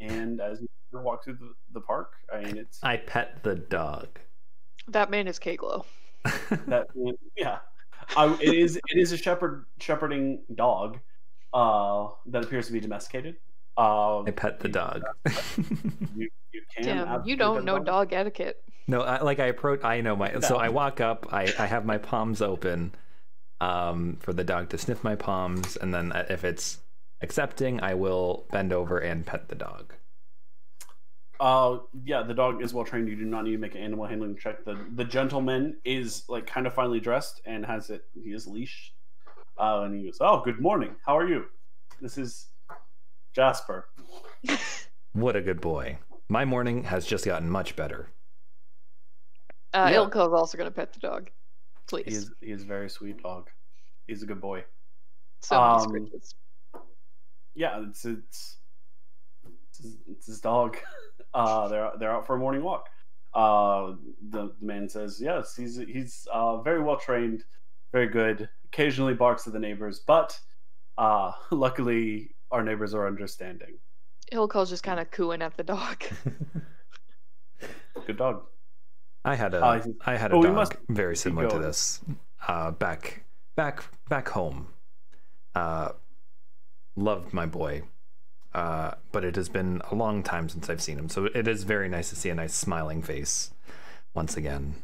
and as walk through the, the park, I mean, it's I pet the dog. That man is K-Glow. That man, yeah, I, it is. It is a shepherd shepherding dog uh, that appears to be domesticated. Uh, I pet the dog. You, you can. Damn, you don't know dog. dog etiquette. No, I, like I approach. I know my. No. So I walk up. I I have my palms open, um, for the dog to sniff my palms, and then if it's accepting, I will bend over and pet the dog. Uh, yeah, the dog is well trained. You do not need to make an animal handling check. The the gentleman is like kind of finely dressed and has it. He is leashed, uh, and he goes, "Oh, good morning. How are you? This is Jasper." What a good boy. My morning has just gotten much better. Uh, yeah. Ilka is also going to pet the dog. Please. He is, he is a very sweet dog. He's a good boy. So um, yeah, it's it's it's his dog. Uh, they're they're out for a morning walk. Uh, the, the man says, "Yes, he's he's uh, very well trained, very good. Occasionally barks at the neighbors, but uh, luckily our neighbors are understanding." Ilkhal's just kind of cooing at the dog. Good dog. I had a uh, I had a oh, dog must... very similar to this uh, back back back home. Uh, loved my boy. Uh, but it has been a long time since I've seen him, so it is very nice to see a nice smiling face once again.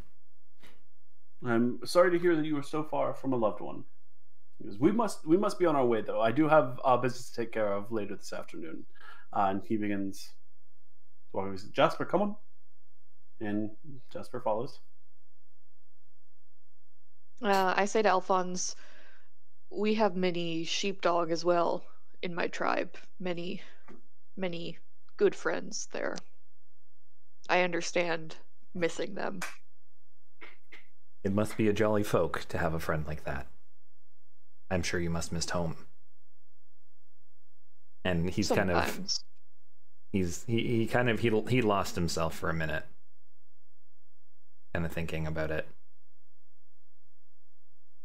I'm sorry to hear that you were so far from a loved one. We must, we must be on our way, though. I do have uh, business to take care of later this afternoon. Uh, and he begins walking. He says, "Jasper, come on." And Jasper follows. Uh, I say to Alphonse, "We have many sheepdog as well. In my tribe, many, many good friends there. I understand missing them." It must be a jolly folk to have a friend like that. I'm sure you must miss home. And he's Sometimes. kind of he's he, he kind of he he lost himself for a minute, kind of thinking about it.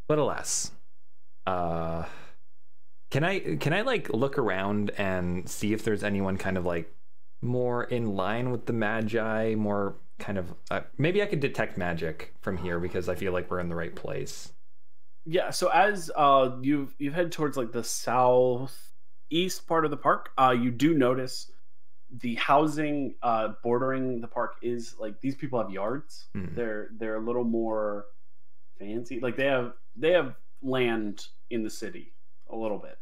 But alas, uh, can I can I like look around and see if there's anyone kind of like more in line with the Magi, more kind of uh, maybe I could detect magic from here because I feel like we're in the right place. Yeah. So as uh, you you head towards like the southeast part of the park, uh, you do notice the housing uh, bordering the park is like these people have yards. Mm. They're they're a little more fancy. Like they have they have land in the city a little bit,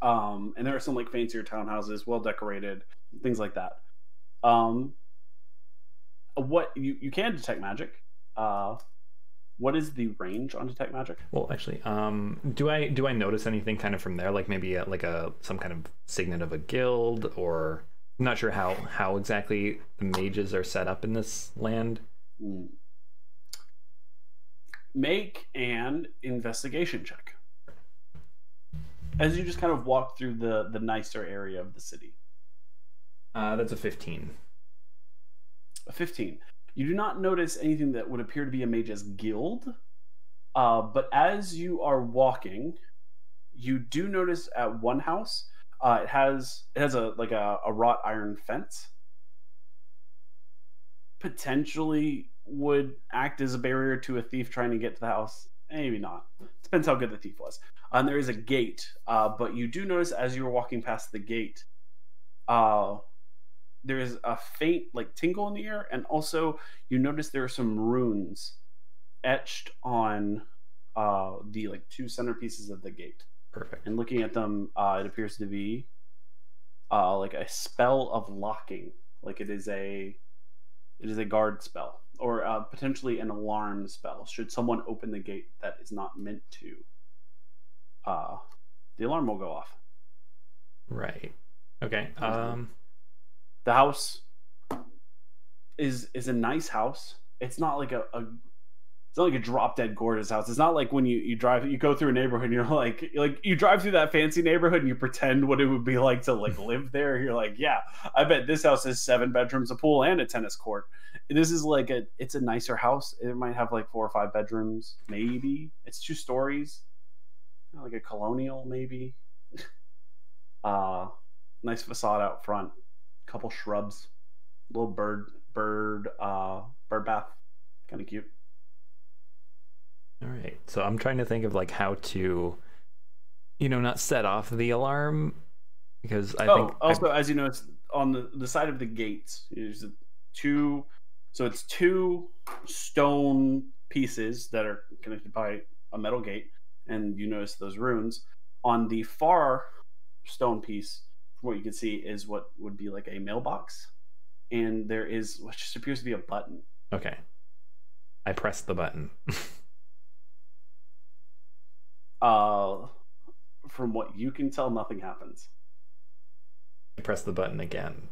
um, and there are some like fancier townhouses, well decorated, things like that. Um, what you you can detect magic. Uh, What is the range on detect magic? Well, actually, um, do I do I notice anything kind of from there? Like maybe a, like a some kind of signet of a guild, or I'm not sure how how exactly the mages are set up in this land. Make an investigation check as you just kind of walk through the the nicer area of the city. Uh, that's a fifteen. A fifteen. You do not notice anything that would appear to be a mage's guild, uh, but as you are walking, you do notice at one house uh, it has it has a like a, a wrought iron fence. Potentially would act as a barrier to a thief trying to get to the house. Maybe not. Depends how good the thief was. And um, there is a gate, uh, but you do notice as you are walking past the gate. Uh, There is a faint like tingle in the air, and also you notice there are some runes etched on uh, the like two centerpieces of the gate. Perfect. And looking at them, uh, it appears to be uh, like a spell of locking. Like it is a it is a guard spell, or uh, potentially an alarm spell. Should someone open the gate that is not meant to, uh, the alarm will go off. Right. Okay. Um. The house is is a nice house. It's not like a, a it's not like a drop dead gorgeous house. It's not like when you you drive you go through a neighborhood and you're like like you drive through that fancy neighborhood and you pretend what it would be like to like live there. You're like, yeah, I bet this house has seven bedrooms, a pool, and a tennis court. This is like a it's a nicer house. It might have like four or five bedrooms, maybe. It's two stories, like a colonial maybe. Uh, nice facade out front. Couple shrubs, little bird, bird, uh, bird bath, kind of cute. All right, so I'm trying to think of like how to, you know, not set off the alarm, because I oh, think. Oh, also, I... as you know, it's on the the side of the gates. There's two, so it's two stone pieces that are connected by a metal gate, and you notice those runes on the far stone piece. What you can see is what would be like a mailbox, and there is what just appears to be a button. Okay, I press the button. Uh, from what you can tell, nothing happens. I press the button again.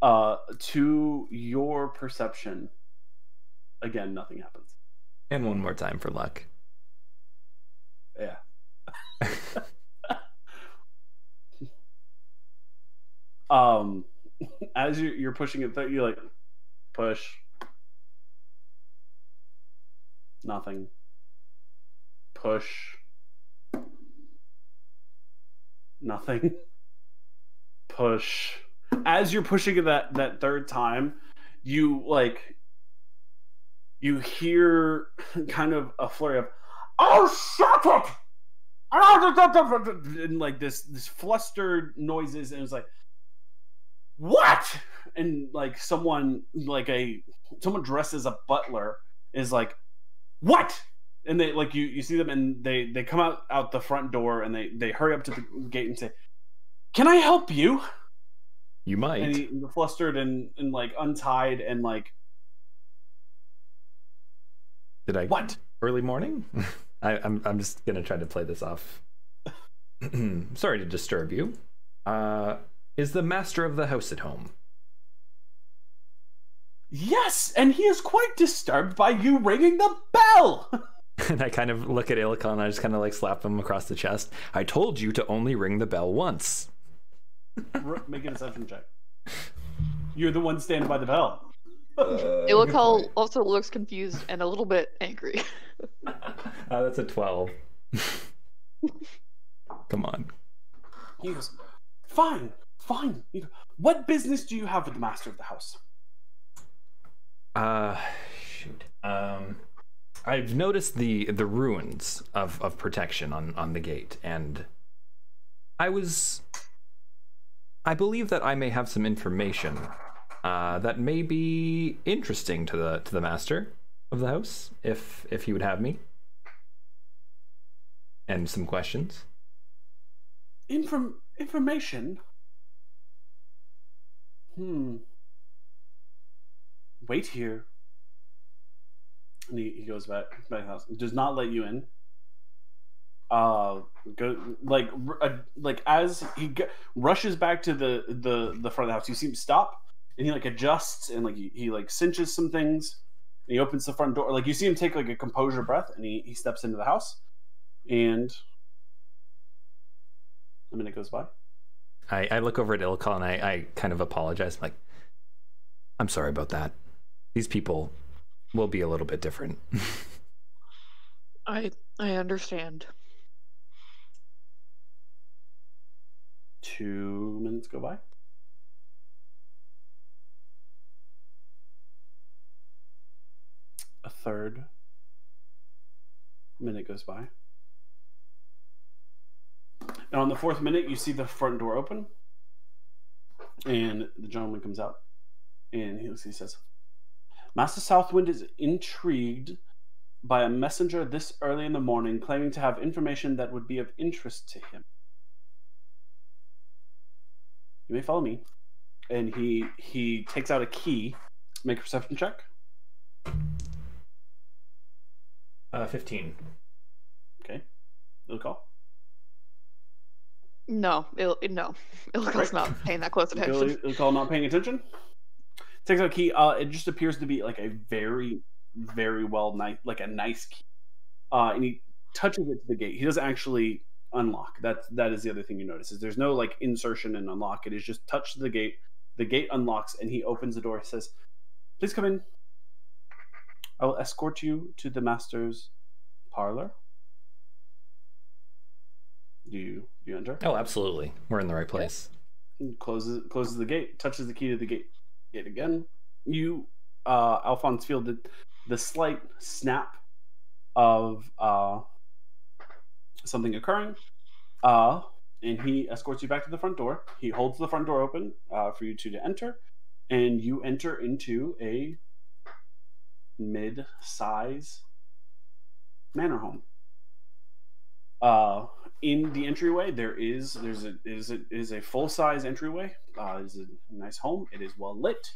Uh, to your perception, again, nothing happens. And one more time for luck. Yeah. Um, as you're, you're pushing it through, you like push, nothing, push, nothing, push. As you're pushing it that that third time, you like you hear kind of a flurry of, "Oh, shut it!" and like this this flustered noises, and it's like, what? And like someone like a someone dressed as a butler is like, what? And they like you you see them, and they they come out out the front door, and they they hurry up to the gate and say, can I help you? You might. And he, flustered and and like untied and like, did I what early morning? I, I'm I'm just gonna try to play this off. Sorry to disturb you. Uh, is the master of the house at home? Yes, and he is quite disturbed by you ringing the bell. And I kind of look at Ilikhal and I just kind of like slap him across the chest. I told you to only ring the bell once. Rook, make an assumption check. You're the one standing by the bell. Uh, Ilikhal also looks confused and a little bit angry. Uh, that's a twelve. Come on. He goes, fine, fine. What business do you have with the master of the house? Uh, shoot. Um, I've noticed the the ruins of of protection on on the gate, and I was, I believe that I may have some information uh, that may be interesting to the to the master of the house, if if he would have me, and some questions. Inform information. Hmm. Wait here. And he, he goes back back to the house. Does not let you in. Uh, go like uh, like as he go, rushes back to the the the front of the house. You see him stop, and he like adjusts and like he, he like cinches some things. And he opens the front door. Like you see him take like a composure breath, and he he steps into the house, and a minute goes by. I I look over at Ilikhal and I I kind of apologize. I'm like, I'm sorry about that. These people will be a little bit different. I I understand. Two minutes go by. A third minute goes by. And on the fourth minute, you see the front door open. And the gentleman comes out. And he, he says, Master Southwind is intrigued by a messenger this early in the morning claiming to have information that would be of interest to him. You may follow me. And he he takes out a key. Make a perception check. Uh, fifteen. Okay. Little call. No, it'll, no. Ilkhal's not paying that close attention. Ilikhal not paying attention. Takes out a key. Uh, it just appears to be like a very, very well, nice, like a nice key. Uh, and he touches it to the gate. He doesn't actually unlock. That that is the other thing you notice is there's no like insertion and unlock. It is just touch the gate. The gate unlocks, and he opens the door. He says, "Please come in. I will escort you to the master's parlor." Do you do you enter? Oh, absolutely. We're in the right place. And closes closes the gate, touches the key to the gate. Gate again. You, uh, Alphonse, feel the the slight snap of uh something occurring. Uh, and he escorts you back to the front door. He holds the front door open uh, for you two to enter, and you enter into a mid-size manor home. Uh. In the entryway, there is there's a is a is a full size entryway. Uh, it's a nice home. It is well lit.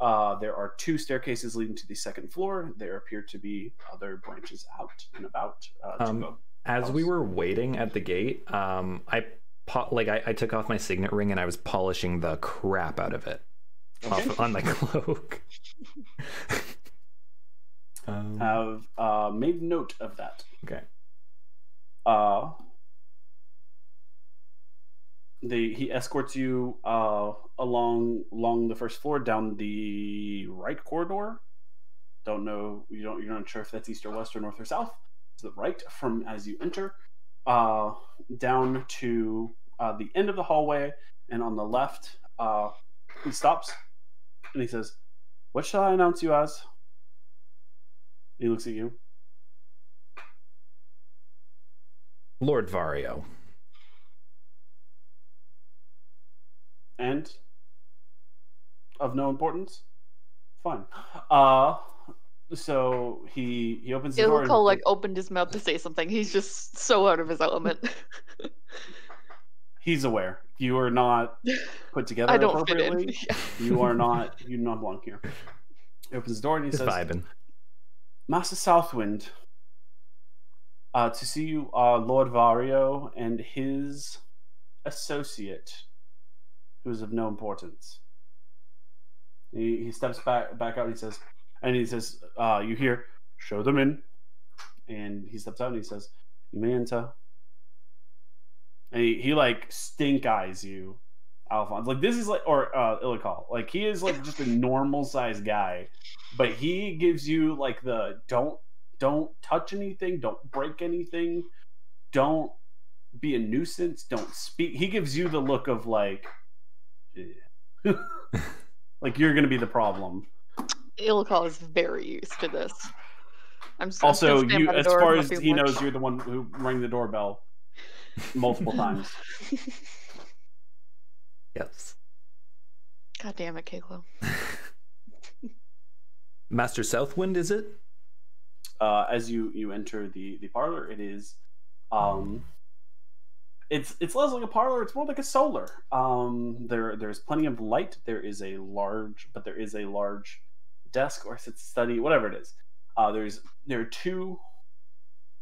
Uh, there are two staircases leading to the second floor. There appear to be other branches out and about. Uh, um, to as we were waiting at the gate, um, I like I, I took off my signet ring and I was polishing the crap out of it okay. off, on my cloak. um, Have uh, made note of that. Okay. Uh. They, he escorts you uh, along along the first floor down the right corridor. Don't know you don't you're not sure if that's east or west or north or south. To the right from as you enter, uh, down to uh, the end of the hallway, and on the left, uh, he stops and he says, "What shall I announce you as?" And he looks at you, Lord Vario. And of no importance. Fine. Uh, so he he opens the door. Ilikhal like opened his mouth to say something. He's just so out of his element. He's aware you are not put together I don't appropriately. Fit in. Yeah. You are not. You do not belong here. He opens the door and he He's says, vibing. "Master Southwind, uh, to see you are Lord Vario and his associate." Who is of no importance. He, he steps back back out and he says, and he says, uh, you hear, show them in. and he steps out and he says, "You may enter." And he, he like stink eyes you, Alphonse. Like this is like, or uh, Ilikhal. Like he is like just a normal sized guy, but he gives you like the don't don't touch anything, don't break anything, don't be a nuisance, don't speak. He gives you the look of like, eh. Like you're gonna be the problem. Ilikhal is very used to this. I'm just also you, as far as he knows, you're the one who rang the doorbell multiple times. Yes. God damn it, Kalo. Master Southwind, is it? Uh, as you you enter the the parlor, it is. Um, It's it's less like a parlor. It's more like a solar. Um, there there's plenty of light. There is a large, but there is a large desk or study, whatever it is. Uh, there's there are two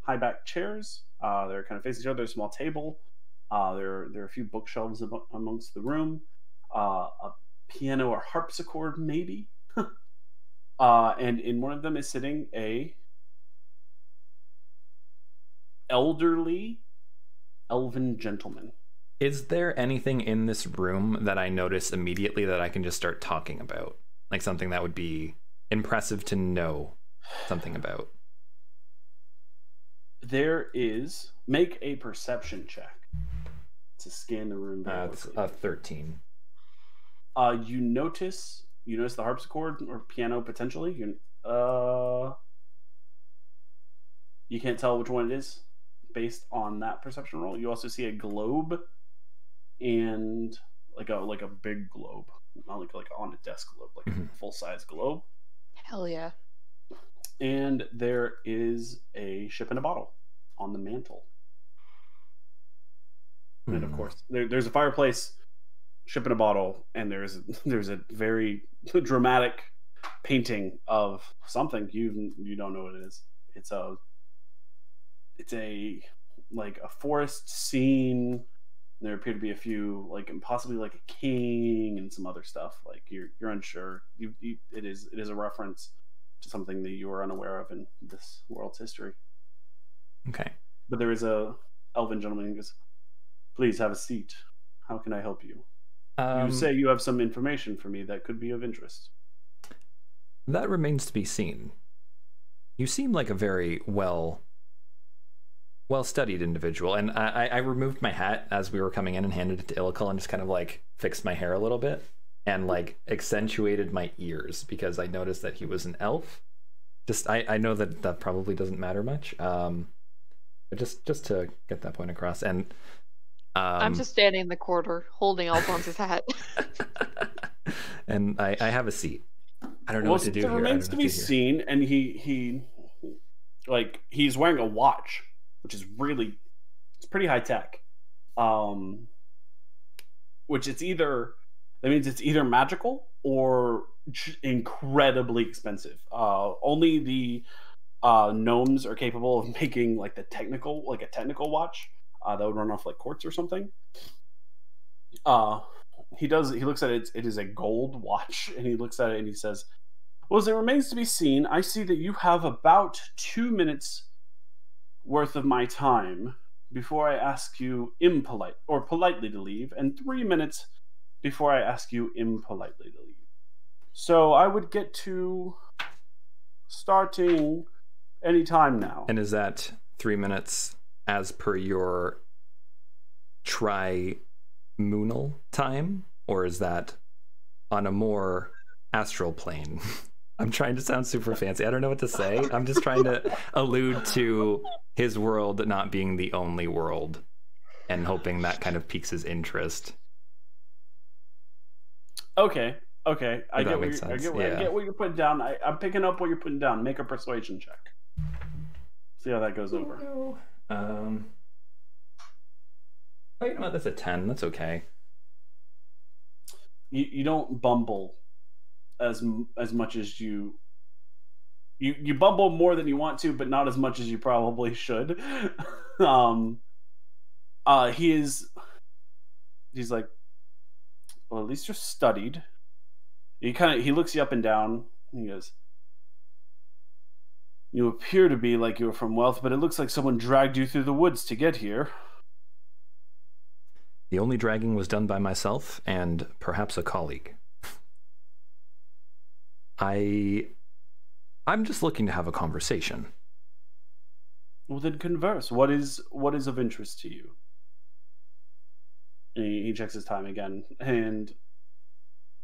high back chairs. Uh, they're kind of facing each other. There's a small table. Uh, there there are a few bookshelves ab amongst the room. Uh, a piano or harpsichord maybe. uh, and in one of them is sitting a elderly elven gentleman. Is there anything in this room that I notice immediately that I can just start talking about? Like something that would be impressive to know something about? There is. Make a perception check to scan the room. Uh, that's a thirteen. Uh, you notice you notice the harpsichord or piano potentially. You uh, you can't tell which one it is based on that perception roll. You also see a globe, and like a like a big globe, not like like on a desk globe, like mm-hmm. a full size globe. Hell yeah! And there is a ship in a bottle on the mantle, mm. and of course there, there's a fireplace, ship in a bottle, and there's there's a very dramatic painting of something you you don't know what it is. It's a It's a like a forest scene. There appear to be a few like, and possibly like a king and some other stuff. Like you're you're unsure. You, you it is it is a reference to something that you are unaware of in this world's history. Okay. But there is a elven gentleman who goes, "Please have a seat. How can I help you? Um, you say you have some information for me that could be of interest." That remains to be seen. You seem like a very well. well-studied individual, and I, I removed my hat as we were coming in and handed it to Ilikhal and just kind of like fixed my hair a little bit and like accentuated my ears because I noticed that he was an elf. Just I, I know that that probably doesn't matter much, um, but just just to get that point across. And um, I'm just standing in the corridor holding Alphonse's hat. And I, I have a seat. I don't know well, what to do. It remains to be seen, and he he like he's wearing a watch, which is really, it's pretty high tech. Um, which it's either, that means it's either magical or incredibly expensive. Uh, only the uh, gnomes are capable of making like the technical, like a technical watch uh, that would run off like quartz or something. Uh, he does, he looks at it, it is a gold watch, and he looks at it and he says, "Well, as it remains to be seen, I see that you have about two minutes worth of my time before I ask you impolite or politely to leave, and three minutes before I ask you impolitely to leave. So I would get to starting any time now." And is that three minutes as per your trimunal time, or is that on a more astral plane? I'm trying to sound super fancy. I don't know what to say. I'm just trying to allude to his world not being the only world and hoping that kind of piques his interest. Okay. Okay. I get, what I, get what, yeah. I get what you're putting down. I, I'm picking up what you're putting down. Make a persuasion check. See how that goes over. Oh, no. Um, oh, you know what? That's a ten. That's okay. You, you don't bumble as as much as you you you bumble more than you want to, but not as much as you probably should. um uh he is he's like, "Well, at least you're studied." He kind of he looks you up and down and he goes, You appear to be like you are from wealth, but it looks like someone dragged you through the woods to get here. The only dragging was done by myself and perhaps a colleague. I... I'm just looking to have a conversation. Well, then converse. What is, what is of interest to you? And he, he checks his time again, and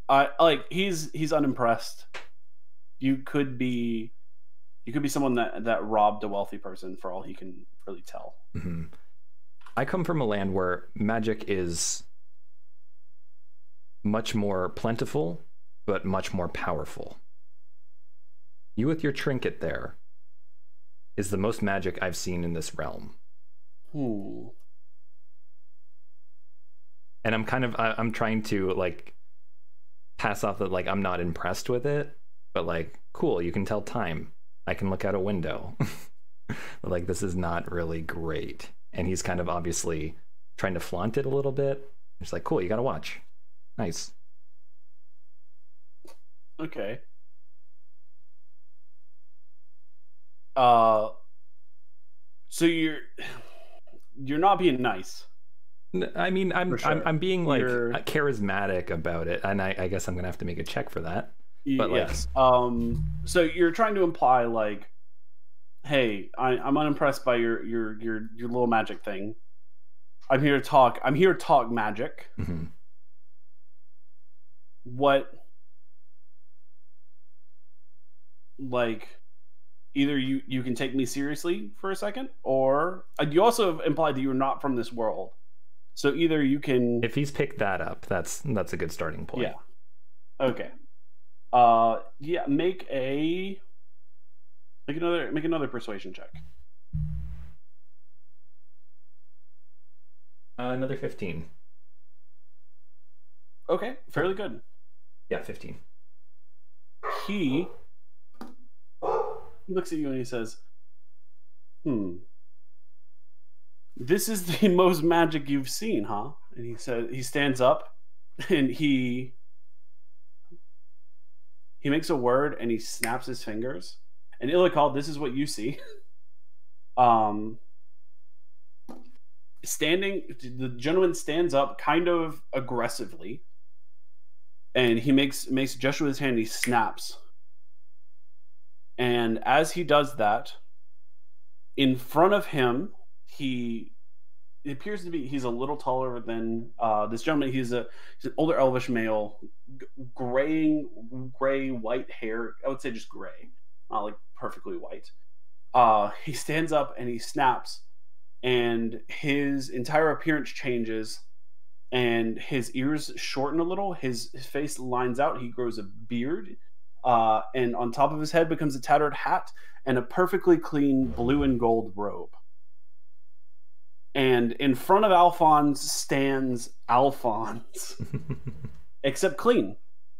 I like he's he's unimpressed. You could be, you could be someone that that robbed a wealthy person for all he can really tell. Mm-hmm. I come from a land where magic is much more plentiful, but much more powerful. You with your trinket there is the most magic I've seen in this realm. Ooh. And I'm kind of, I, I'm trying to like pass off that like I'm not impressed with it, but like, cool, you can tell time. I can look out a window. But like, this is not really great. And he's kind of obviously trying to flaunt it a little bit. It's like, cool, you gotta watch. Nice. Okay. Uh, so you're you're not being nice. I mean, I'm sure. I'm, I'm being like you're... charismatic about it, and I, I guess I'm gonna have to make a check for that. But yes. Like... Um. So you're trying to imply like, hey, I, I'm unimpressed by your your your your little magic thing. I'm here to talk. I'm here to talk magic. Mm-hmm. What? Like. Either you, you can take me seriously for a second, or you also implied that you're not from this world. So either you can... If he's picked that up, that's that's a good starting point. Yeah. Okay. Uh, yeah, make a... Make another, make another persuasion check. Uh, another fifteen. Okay, fairly good. Yeah, fifteen. He... He looks at you and he says, hmm, this is the most magic you've seen, huh? And he says, he stands up and he he makes a word and he snaps his fingers. And Ilikhal, this is what you see. Um, standing, the gentleman stands up kind of aggressively and he makes, makes a gesture with his hand and he snaps. And as he does that, in front of him, he it appears to be he's a little taller than uh, this gentleman. He's a he's an older elvish male, graying gray white hair. I would say just gray, not like perfectly white. Uh, he stands up and he snaps, and his entire appearance changes, and his ears shorten a little. His, his face lines out. He grows a beard. Uh, and on top of his head becomes a tattered hat and a perfectly clean blue and gold robe. And in front of Alphonse stands Alphonse, except clean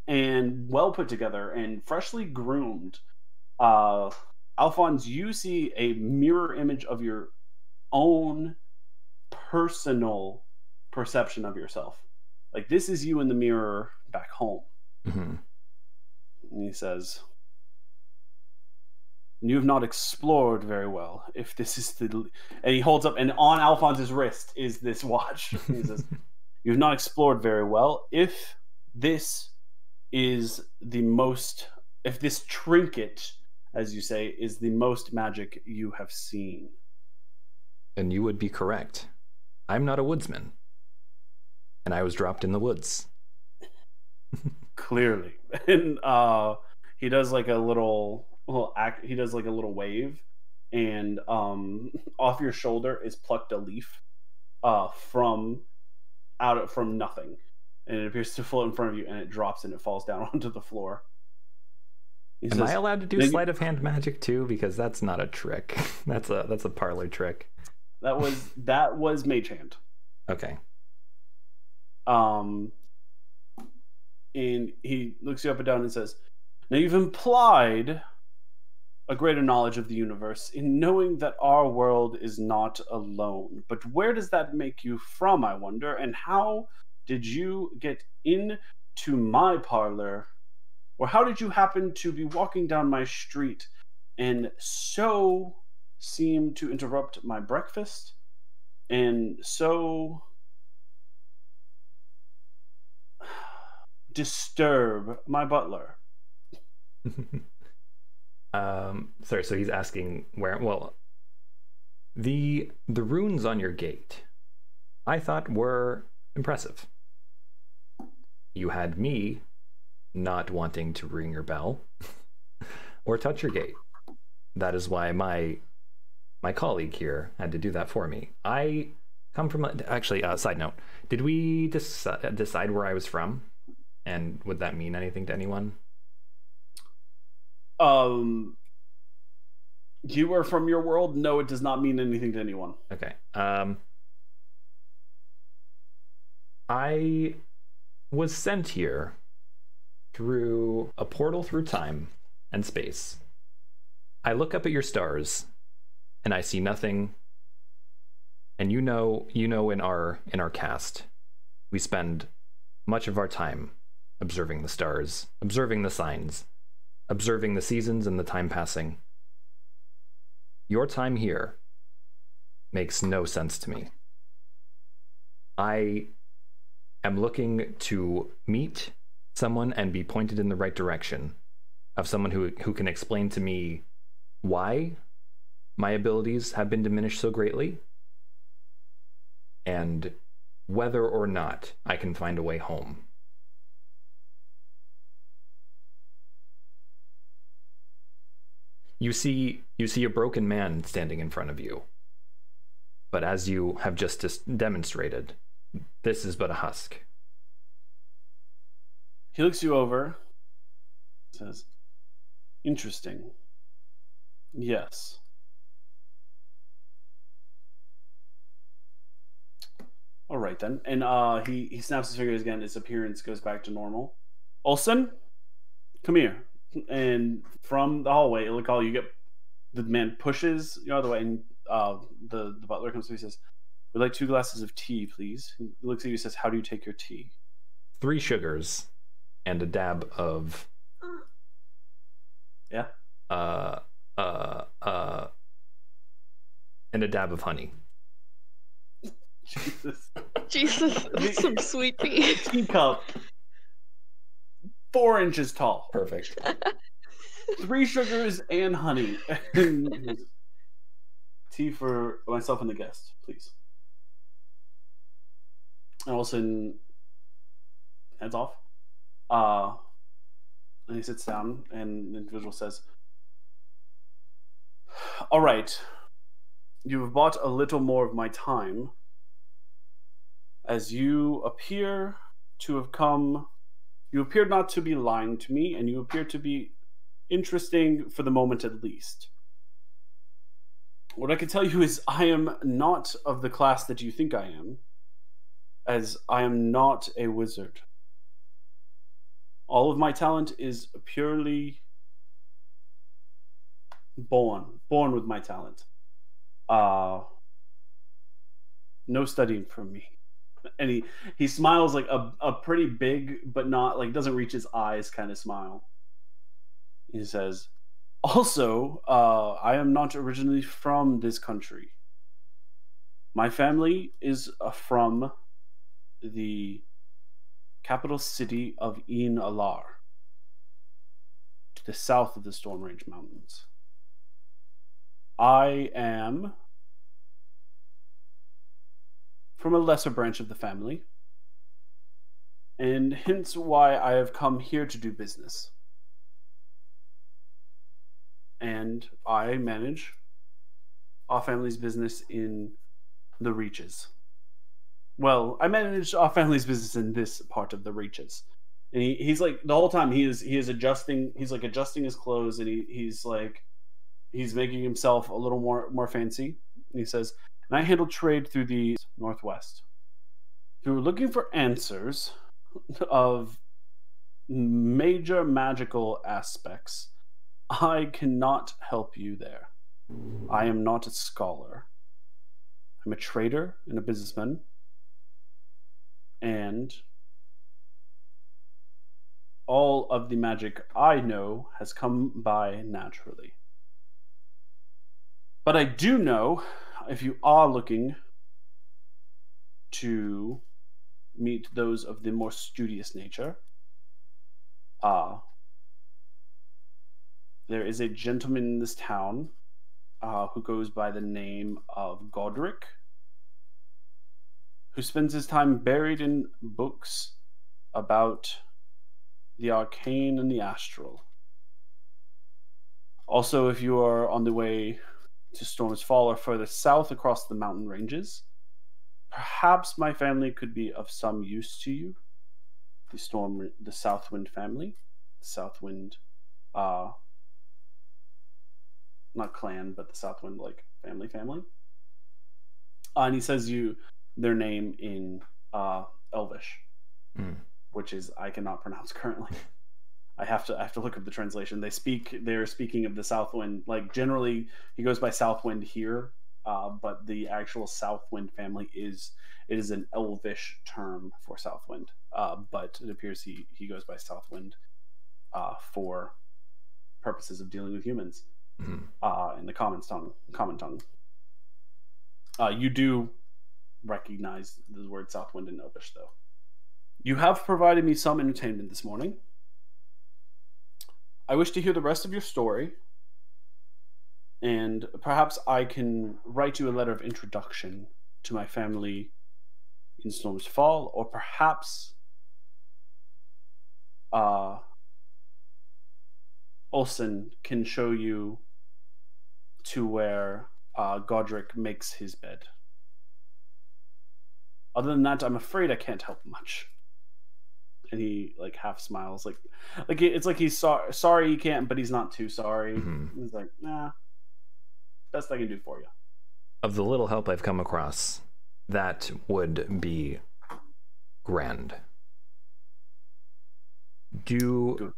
and well put together and freshly groomed. Uh, Alphonse, you see a mirror image of your own personal perception of yourself. Like, this is you in the mirror back home. Mm-hmm. And he says, you have not explored very well. If this is the... And he holds up, and on Alphonse's wrist is this watch. And he says, you have not explored very well. If this is the most... If this trinket, as you say, is the most magic you have seen. And you would be correct. I'm not a woodsman. And I was dropped in the woods. Clearly. And uh he does like a little little act he does like a little wave, and um off your shoulder is plucked a leaf uh from out of from nothing, and it appears to float in front of you, and it drops and it falls down onto the floor. He Am says, I allowed to do sleight you... of hand magic too? Because that's not a trick. That's a that's a parlor trick. That was that was mage hand. Okay. Um And he looks you up and down and says, now you've implied a greater knowledge of the universe in knowing that our world is not alone. But where does that make you from, I wonder? And how did you get into my parlor? Or how did you happen to be walking down my street and so seemed to interrupt my breakfast, and so disturb my butler. um, sorry, so he's asking where, well, the, the runes on your gate, I thought were impressive. You had me not wanting to ring your bell or touch your gate. That is why my my colleague here had to do that for me. I come from, actually, uh, side note, did we deci decide where I was from? And would that mean anything to anyone? Um, you are from your world? No, it does not mean anything to anyone. Okay. Um, I was sent here through a portal through time and space. I look up at your stars and I see nothing. And you know, you know, in our, in our cast, we spend much of our time observing the stars, observing the signs, observing the seasons and the time passing. Your time here makes no sense to me. I am looking to meet someone and be pointed in the right direction of someone who, who can explain to me why my abilities have been diminished so greatly and whether or not I can find a way home. You see, you see a broken man standing in front of you, but as you have just demonstrated, this is but a husk. He looks you over, says, interesting. Yes. All right, then. And uh, he, he snaps his fingers again. His appearance goes back to normal. Olsen, come here. And from the hallway, Ilikhal, you get... The man pushes you out of the way, and uh, the, the butler comes to you and says, we'd like two glasses of tea, please. He looks at you and says, how do you take your tea? Three sugars and a dab of... Yeah? Uh, uh, uh... And a dab of honey. Jesus. Jesus, that's some sweet tea. Teacup. Four inches tall. Perfect. Three sugars and honey. Tea for myself and the guest, please. And Olsen heads off. Uh, and he sits down, and the individual says, all right, you have bought a little more of my time, as you appear to have come, you appear not to be lying to me, and you appear to be interesting for the moment at least. What I can tell you is I am not of the class that you think I am, as I am not a wizard. All of my talent is purely born, born with my talent. Uh, no studying from me. And he, he smiles like a, a pretty big, but not like doesn't reach his eyes kind of smile. He says, also, uh, I am not originally from this country. My family is uh, from the capital city of Inalar, to the south of the Stormrange Mountains. I am from a lesser branch of the family, and hence why I have come here to do business. And I manage our family's business in the Reaches. Well, I manage our family's business in this part of the Reaches. And he, he's like, the whole time he is he is adjusting, he's like adjusting his clothes, and he, he's like, he's making himself a little more, more fancy. And he says, and I handle trade through the Northwest. Through looking for answers of major magical aspects, I cannot help you there. I am not a scholar. I'm a trader and a businessman. And all of the magic I know has come by naturally. But I do know, if you are looking to meet those of the more studious nature, uh, there is a gentleman in this town uh, who goes by the name of Godric, who spends his time buried in books about the arcane and the astral. Also, if you are on the way to Storm's Fall or further south across the mountain ranges, perhaps my family could be of some use to you. The Storm, the Southwind family, the Southwind, uh, not clan, but the Southwind like family family. Uh, and he says you their name in uh, Elvish, mm. which is I cannot pronounce currently. I have to I have to look up the translation. They speak they're speaking of the Southwind, like generally he goes by Southwind here, uh, but the actual Southwind family is it is an Elvish term for Southwind. Uh, but it appears he he goes by Southwind uh, for purposes of dealing with humans mm-hmm. uh, in the common tongue. Common tongue. Uh, you do recognize the word Southwind in Elvish, though. You have provided me some entertainment this morning. I wish to hear the rest of your story, and perhaps I can write you a letter of introduction to my family in Storm's Fall, or perhaps uh, Olsen can show you to where uh, Godric makes his bed. Other than that, I'm afraid I can't help much. And he like half smiles, like, like it's like he's so sorry he can't, but he's not too sorry. Mm-hmm. He's like, nah, best I can do for you. Of the little help I've come across, that would be grand. Do Good.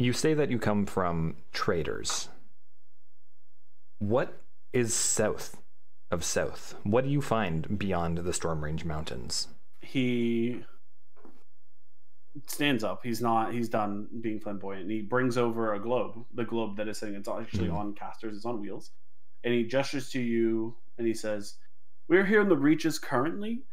You say that you come from traders? What is south of south? What do you find beyond the Stormrange Mountains? He stands up. He's not. He's done being flamboyant. And he brings over a globe. The globe that is sitting. It's actually mm. on casters. It's on wheels. And he gestures to you. And he says, "We're here in the Reaches currently."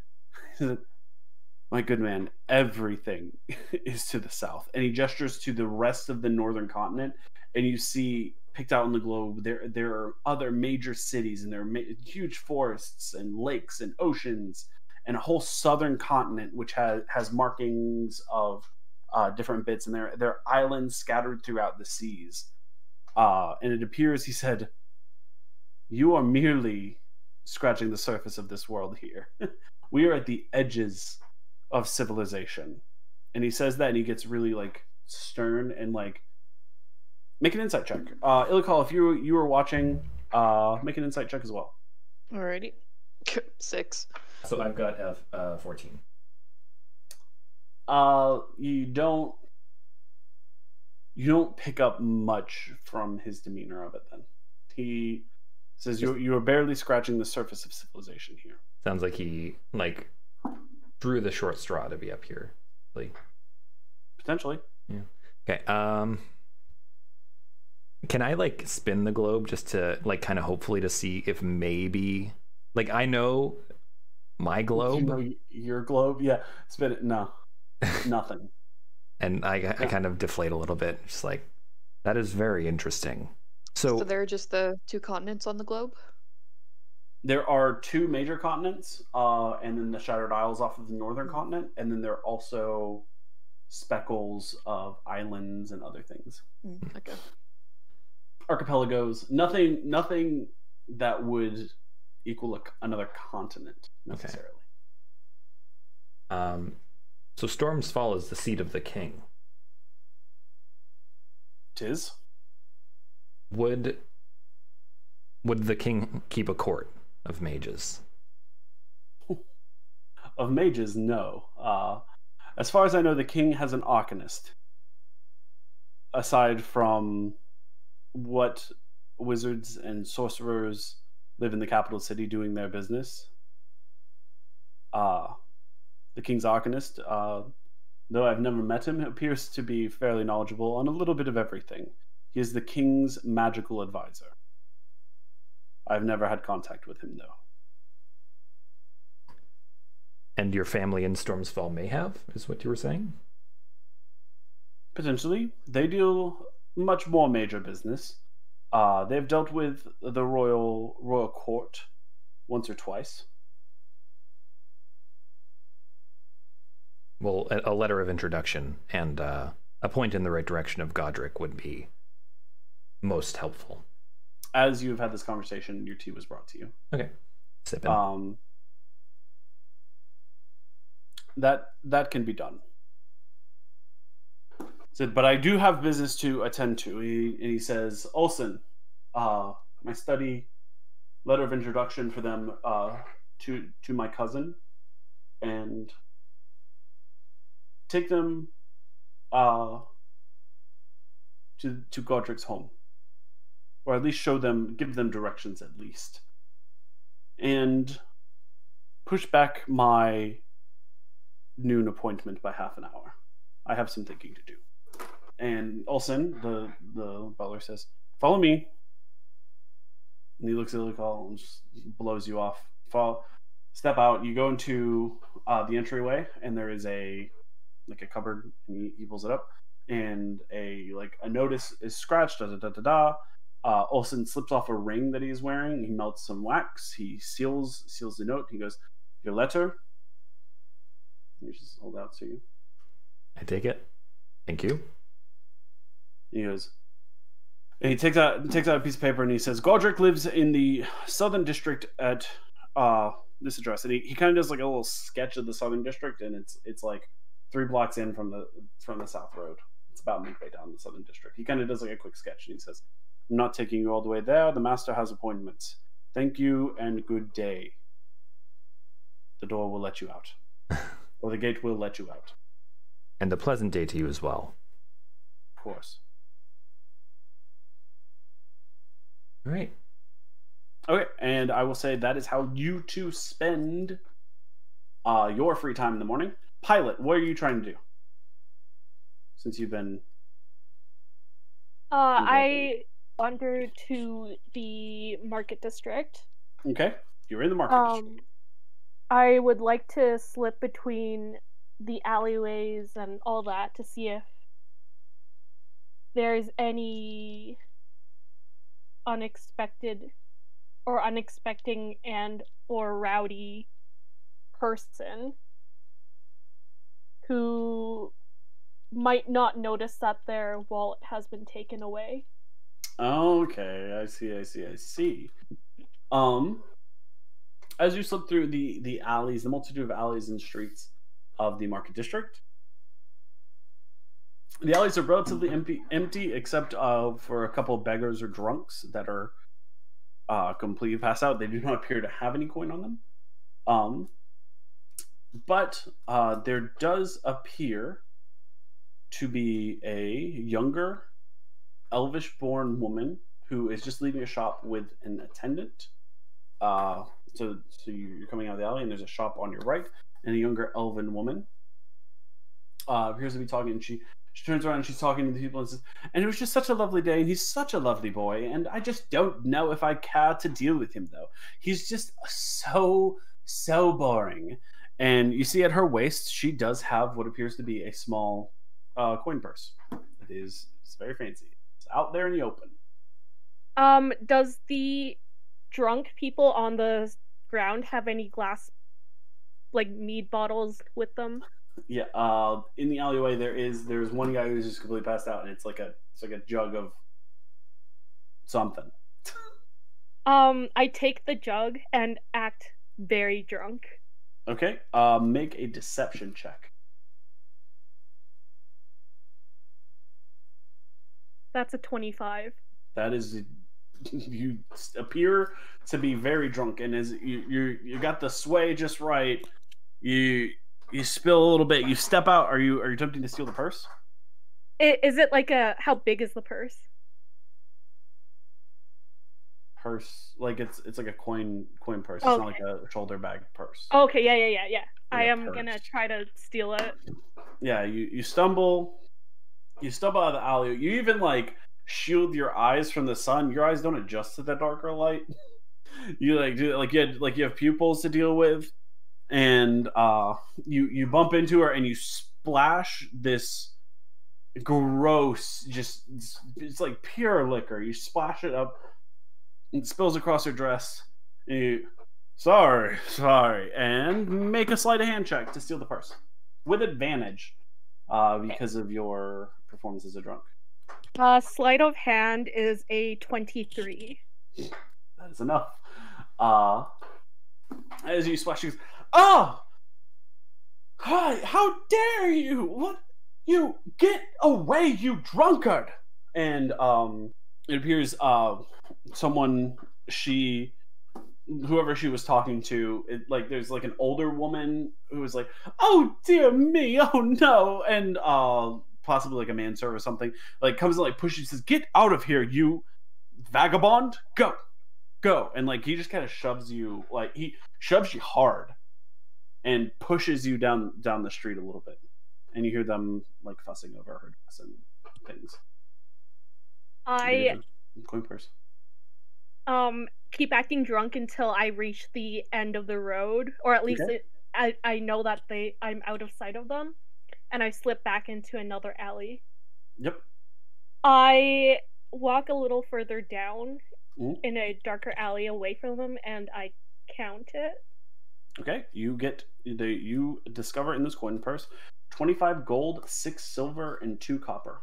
My good man, everything is to the south. And he gestures to the rest of the northern continent. And you see, picked out on the globe, there there are other major cities, and there are ma huge forests and lakes and oceans. And a whole southern continent, which has has markings of uh, different bits, and there there are islands scattered throughout the seas. Uh, and it appears, he said, "You are merely scratching the surface of this world here. We are at the edges of civilization." And he says that, and he gets really like stern and like. Make an insight check, uh, Ilikhal. If you you were watching, uh, make an insight check as well. Alrighty, six. So I've got F, uh, fourteen. Uh, you don't. You don't pick up much from his demeanor of it. Then he says, "You you are barely scratching the surface of civilization here." Sounds like he like drew the short straw to be up here, like potentially. Yeah. Okay. Um. Can I like spin the globe just to like kind of hopefully to see if maybe like I know. My globe? You know, your globe? Yeah. Spin it. No. Nothing. And I, yeah. I kind of deflate a little bit. Just like, that is very interesting. So, so there are just the two continents on the globe? There are two major continents, uh, and then the Shattered Isles off of the northern continent, and then there are also speckles of islands and other things. Mm, okay. Archipelagos. Nothing, nothing that would equal a, another continent necessarily. Okay. Um, so Storm's Fall is the seat of the king. Tis. Would would the king keep a court of mages? Of mages, no. Uh, as far as I know, the king has an arcanist. Aside from what wizards and sorcerers live in the capital city doing their business. Uh, the King's Arcanist, uh, though I've never met him, appears to be fairly knowledgeable on a little bit of everything. He is the King's magical advisor. I've never had contact with him, though. And your family in Storm's Fall may have, is what you were saying? Potentially. They deal much more major business. Uh, they've dealt with the royal royal court once or twice. Well, a letter of introduction and uh, a point in the right direction of Godric would be most helpful. As you've had this conversation, your tea was brought to you. Okay. Sip in. Um, that, that can be done. Said, but I do have business to attend to. He, and he says, Olsen, uh, my study letter of introduction for them uh, to, to my cousin, and take them uh, to, to Godric's home. Or at least show them, give them directions at least. And push back my noon appointment by half an hour. I have some thinking to do. And Olsen, the, the butler, says, follow me. And he looks at Ilikhal and just blows you off. Follow, step out. You go into uh, the entryway, and there is a like a cupboard, and he, he pulls it up. And a like a notice is scratched, da-da-da-da-da. Uh, Olsen slips off a ring that he's wearing. He melts some wax. He seals seals the note. He goes, your letter. You just hold out to you. I take it. Thank you. He goes, and he takes out takes out a piece of paper, and he says, Godric lives in the Southern District at uh, this address. And he, he kind of does like a little sketch of the Southern District, and it's it's like three blocks in from the from the South Road. It's about midway down the Southern District. He kind of does like a quick sketch, and he says, I'm not taking you all the way there. The master has appointments. Thank you and good day. The door will let you out. Or the gate will let you out. And a pleasant day to you as well. Of course. All right. Okay, and I will say that is how you two spend uh, your free time in the morning. Pilot, what are you trying to do? Since you've been... Uh, I... Wander to the market district. Okay, you're in the market um, district. I would like to slip between the alleyways and all that to see if there's any unexpected or unexpected and or rowdy person who might not notice that their wallet has been taken away. Okay, I see, I see, I see. Um, as you slip through the, the alleys, the multitude of alleys and streets of the market district, the alleys are relatively empty, empty except uh, for a couple of beggars or drunks that are uh, completely passed out. They do not appear to have any coin on them. Um, but uh, there does appear to be a younger... elvish born woman who is just leaving a shop with an attendant. Uh, so so you're coming out of the alley, and there's a shop on your right, and a younger elven woman uh, appears to be talking, and she, she turns around and she's talking to the people and says, and it was just such a lovely day, and he's such a lovely boy, and I just don't know if I care to deal with him, though. He's just so, so boring. And you see at her waist, she does have what appears to be a small uh, coin purse. It is it's very fancy. Out there in the open. Um, does the drunk people on the ground have any glass, like, mead bottles with them? Yeah, uh, in the alleyway there is, there's one guy who's just completely passed out, and it's like a, it's like a jug of something. um, I take the jug and act very drunk. Okay, uh, make a deception check. That's a twenty-five. That is, you appear to be very drunk, and as you you you got the sway just right, you you spill a little bit. You step out. Are you are you attempting to steal the purse? It, is it like a how big is the purse? Purse like it's it's like a coin coin purse. Okay. It's not like a shoulder bag purse. Okay. Yeah. Yeah. Yeah. Yeah. Like I am purse. Gonna try to steal it. Yeah. You you stumble. You stumble out of the alley. You even like shield your eyes from the sun. Your eyes don't adjust to the darker light. You like do like you had, like you have pupils to deal with, and uh, you you bump into her and you splash this gross, just it's like pure liquor. You splash it up, and it spills across her dress. And you sorry, sorry, and make a sleight of hand check to steal the purse with advantage, uh, because of your performance as a drunk. Uh, sleight of hand is a twenty-three. That is enough. Uh, as you splash, she goes, "Oh! Hi! How dare you! What? You get away, you drunkard!" And um, it appears uh, someone she, whoever she was talking to, it, like there's like an older woman who was like, "Oh dear me! Oh no!" And uh, possibly like a manservant or something, like comes and like pushes, says, "Get out of here, you vagabond! Go!" Go and like he just kind of shoves you, like he shoves you hard, and pushes you down down the street a little bit, and you hear them like fussing over her dress and things. I coin purse. Um, keep acting drunk until I reach the end of the road, or at least okay. it, I I know that they I'm out of sight of them, and I slip back into another alley. Yep. I walk a little further down. In a darker alley away from them, and I count it. Okay, you get the you discover in this coin purse twenty-five gold, six silver, and two copper.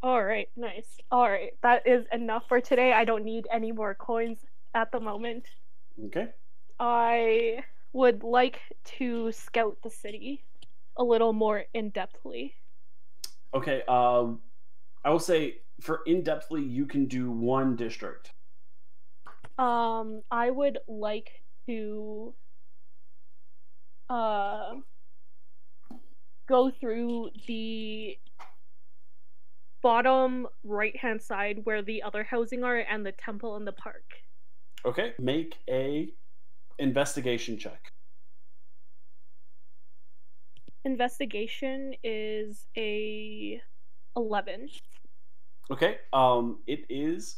All right, nice. All right, that is enough for today. I don't need any more coins at the moment. Okay. I would like to scout the city a little more in-depthly. Okay. Um, uh, I will say. For in-depthly, you can do one district. Um, I would like to uh, go through the bottom right-hand side where the other housing are and the temple and the park. Okay. Make a investigation check. Investigation is a eleven. Okay, um, it is,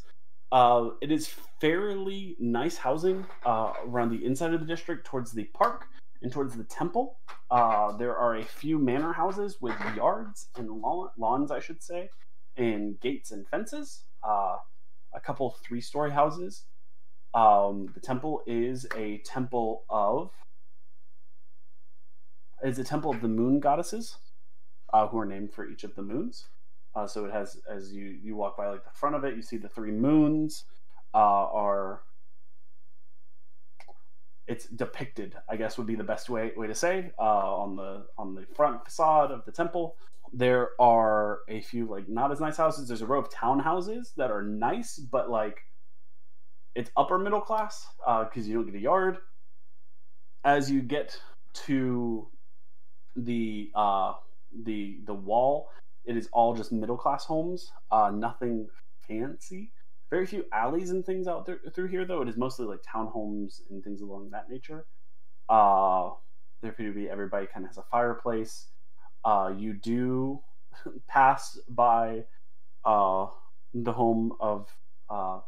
uh, it is fairly nice housing uh, around the inside of the district, towards the park and towards the temple. Uh, there are a few manor houses with yards and lawn, lawns, I should say, and gates and fences. Uh, a couple three-story houses. Um, the temple is a temple of is a temple of the moon goddesses, uh, who are named for each of the moons. Uh, so it has, as you, you walk by like the front of it, you see the three moons uh, are, it's depicted, I guess would be the best way way to say, uh, on the on the front facade of the temple. There are a few like not as nice houses. There's a row of townhouses that are nice, but like it's upper middle class because uh, you don't get a yard. As you get to the uh, the the wall. It is all just middle-class homes, uh, nothing fancy. Very few alleys and things out there, through here, though. It is mostly like townhomes and things along that nature. Uh, there appear to be everybody kind of has a fireplace. Uh, you do pass by uh, the home of uh,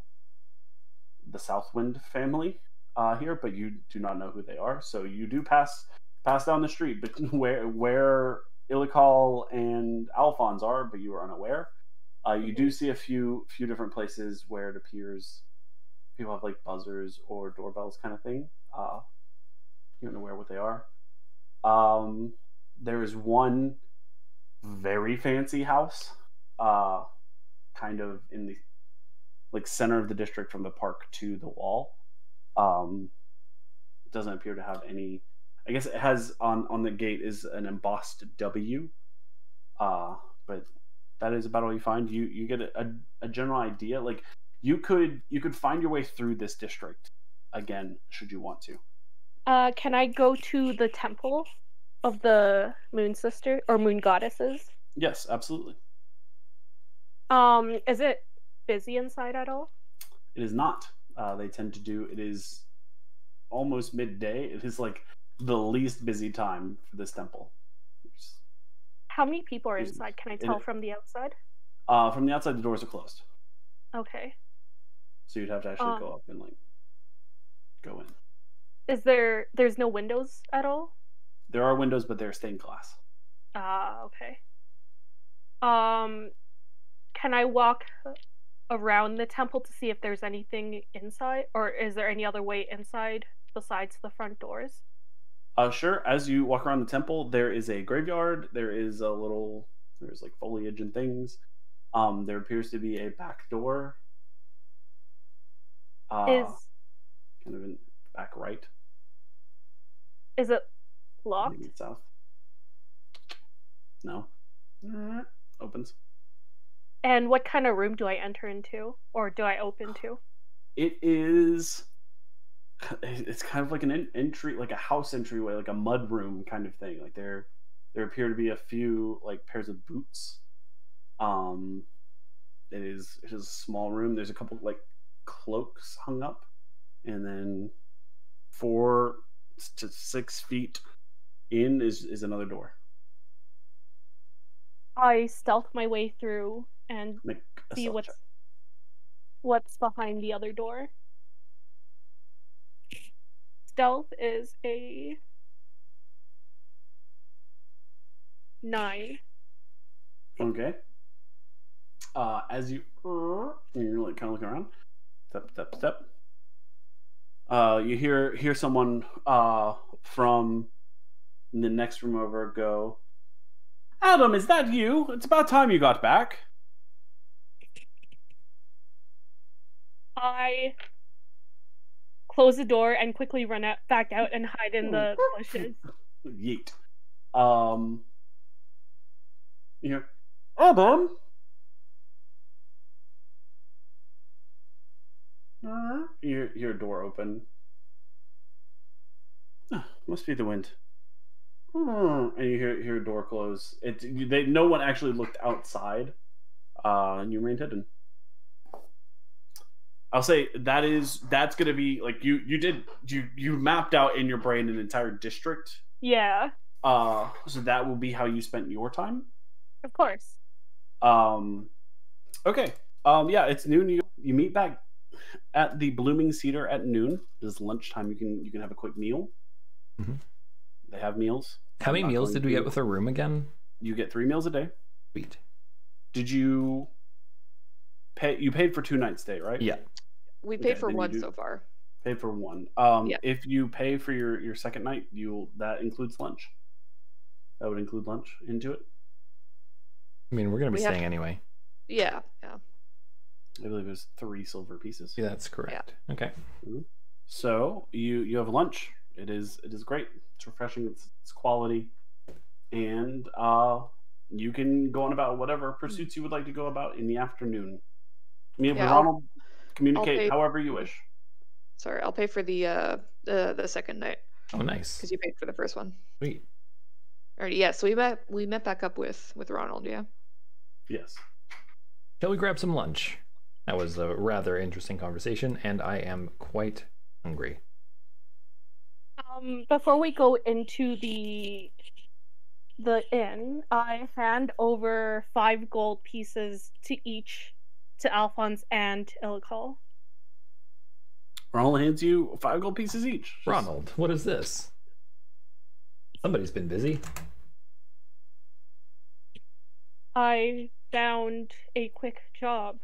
the Southwind family uh, here, but you do not know who they are. So you do pass pass down the street, but where where. Ilikhal and Alphonse are, but you are unaware. Uh, you do see a few few different places where it appears people have like buzzers or doorbells kind of thing. Uh, you don't know where what they are. Um, there is one very fancy house, uh, kind of in the like center of the district from the park to the wall. Um, it doesn't appear to have any. I guess it has on, on the gate is an embossed W, uh, but that is about all you find. You you get a, a, a general idea. Like you could you could find your way through this district again should you want to. Uh, can I go to the temple of the moon sister or moon goddesses? Yes, absolutely. Um, is it busy inside at all? It is not. Uh, they tend to do. It is almost midday. It is like. The least busy time for this temple. There's... How many people are inside? Can I tell it... from the outside? Uh, from the outside, the doors are closed. Okay. So you'd have to actually uh, go up and like go in. Is there there's no windows at all? There are windows, but they're stained glass. Ah, uh, okay. Um, can I walk around the temple to see if there's anything inside, or is there any other way inside besides the front doors? Uh, sure. As you walk around the temple, there is a graveyard. There is a little, there's like foliage and things. Um, there appears to be a back door. Uh, is kind of in back right. Is it locked? Maybe south. No. Mm-hmm. Opens. And what kind of room do I enter into, or do I open to? It is. It's kind of like an entry, like a house entryway, like a mud room kind of thing. Like there, there appear to be a few like pairs of boots. Um, it is it is a small room. There's a couple like cloaks hung up, and then four to six feet in is is another door. I stealth my way through and see what's check. what's behind the other door. Stealth is a nine. Okay. Uh, as you you're like kind of looking around, step, step, step. Uh, you hear hear someone uh from the next room over go, "Adam, is that you? It's about time you got back." I close the door and quickly run out, back out and hide in the bushes. Yeet. Um, you know, Adam? Uh, your, your door open. Oh, must be the wind. And you hear, hear a door close. It, they, no one actually looked outside, uh, and you remained hidden. I'll say that is that's gonna be like you you did you you mapped out in your brain an entire district. Yeah. Uh, so that will be how you spent your time. Of course. Um, okay. Um, yeah, it's noon. You you meet back at the Blooming Cedar at noon. This is lunchtime. You can you can have a quick meal. Mm-hmm. They have meals. How many meals did we get with our room again? You get three meals a day. Sweet. Did you pay? You paid for two nights stay, right? Yeah. We paid okay, for one so far. Paid for one. Um, yeah. If you pay for your your second night, you'll that includes lunch. That would include lunch into it. I mean, we're gonna be we staying to... anyway. Yeah. Yeah. I believe it was three silver pieces. Yeah, that's correct. Yeah. Okay. So you you have lunch. It is it is great. It's refreshing, it's, it's quality, and uh, you can go on about whatever pursuits you would like to go about in the afternoon. Me and yeah, Ronald communicate pay... however you wish. Sorry, I'll pay for the uh, the, the second night. Oh, nice. Because you paid for the first one. Sweet. Alrighty, yeah, so we met we met back up with with Ronald, yeah. Yes. Shall we grab some lunch? That was a rather interesting conversation, and I am quite hungry. Um, before we go into the the inn, I hand over five gold pieces to each, to Alphonse and Ilikhal. Ronald hands you five gold pieces each. Ronald, what is this? Somebody's been busy. I found a quick job.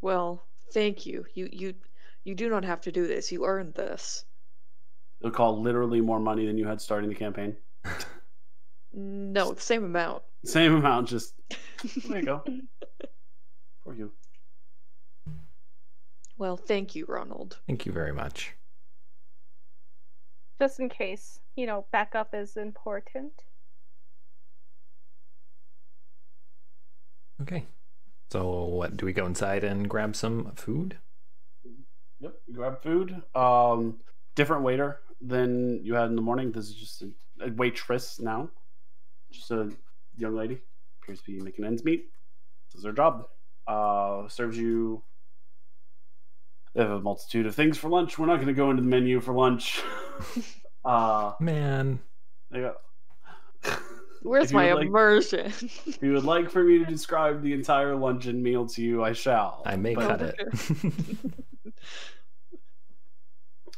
Well, thank you. You you. You do not have to do this. You earned this. It'll call literally more money than you had starting the campaign. No, the same amount. Same amount, just... There you go. For you. Well, thank you, Ronald. Thank you very much. Just in case, you know, backup is important. Okay. So, what, do we go inside and grab some food? Yep, you grab food. Um, different waiter than you had in the morning. This is just a, a waitress now. Just a young lady. Appears to be making ends meet. This is her job. Uh, serves you... They have a multitude of things for lunch. We're not going to go into the menu for lunch. uh, Man. There you go. Where's my immersion? Like, if you would like for me to describe the entire luncheon meal to you, I shall. I may cut it.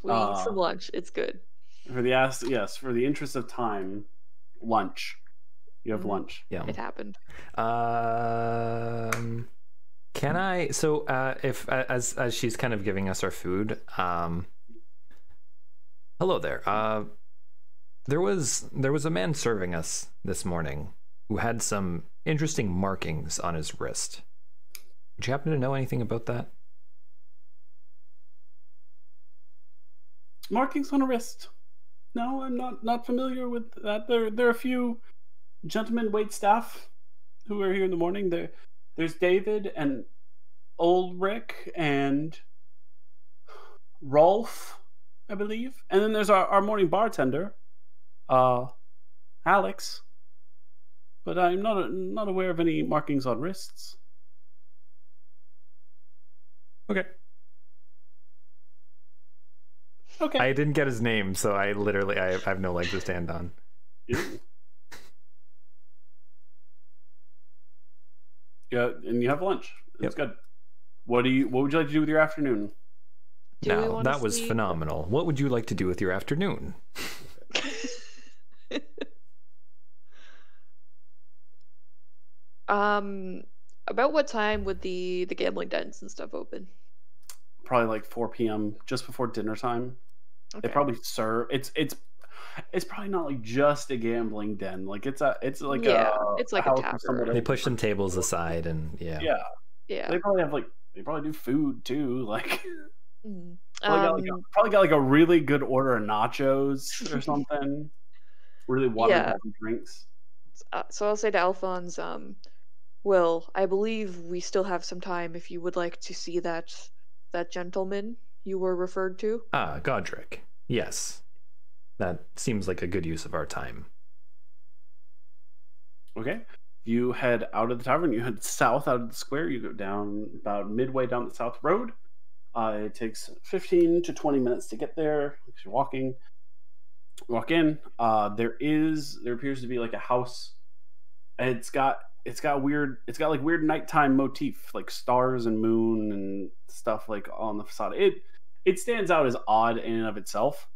We uh, eat some lunch. It's good. For the ass, yes. For the interest of time, lunch. You have lunch. Yeah, it happened. Um, can I? So, uh, if as as she's kind of giving us our food, um, hello there. Uh, there was there was a man serving us this morning who had some interesting markings on his wrist. Would you happen to know anything about that? Markings on a wrist? No, I'm not not familiar with that. There there are a few. Gentlemen, wait staff, who are here in the morning. There, there's David and Ulrich and Rolf, I believe. And then there's our, our morning bartender, uh, Alex. But I'm not not aware of any markings on wrists. Okay. Okay. I didn't get his name, so I literally I have no leg to stand on. Yeah, and you have lunch. It's yep. good. What do you? What would you like to do with your afternoon? Do now that was sleep? phenomenal. What would you like to do with your afternoon? um, about what time would the the gambling dens and stuff open? Probably like four P M just before dinner time. Okay. They probably serve. It's it's it's probably not like just a gambling den. Like it's a it's like yeah, a it's like a, a tavern. They push some tables aside and yeah. Yeah. Yeah. They probably have like they probably do food too. Like, mm. probably, um, got like a, probably got like a really good order of nachos or something. Really watered down yeah. drinks. Uh, so I'll say to Alphonse, um, Will, I believe we still have some time if you would like to see that that gentleman you were referred to. Ah, Godric. Yes. That seems like a good use of our time. Okay. You head out of the tavern. You head south out of the square. You go down about midway down the south road. Uh, it takes fifteen to twenty minutes to get there because you're walking. Walk in. Uh, there is, there appears to be like a house. And it's got, it's got weird, it's got like weird nighttime motif, like stars and moon and stuff like on the facade. It, it stands out as odd in and of itself.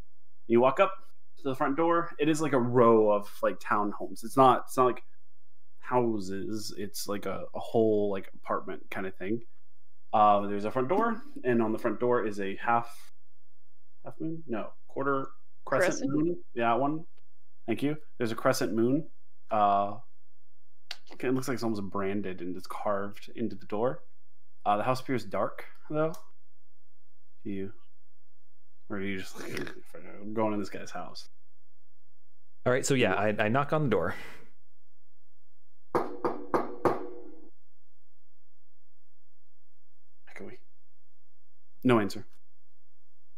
You walk up to the front door. It is like a row of like townhomes. It's not. It's not like houses. It's like a, a whole like apartment kind of thing. Uh, there's a front door, and on the front door is a half, half moon. No, quarter crescent, crescent moon. Yeah, that one. Thank you. There's a crescent moon. Uh, it looks like it's almost branded and it's carved into the door. Uh, the house appears dark though. Do you? Or are you just like, I'm going in this guy's house? All right, so yeah, I, I knock on the door. Can we? No answer.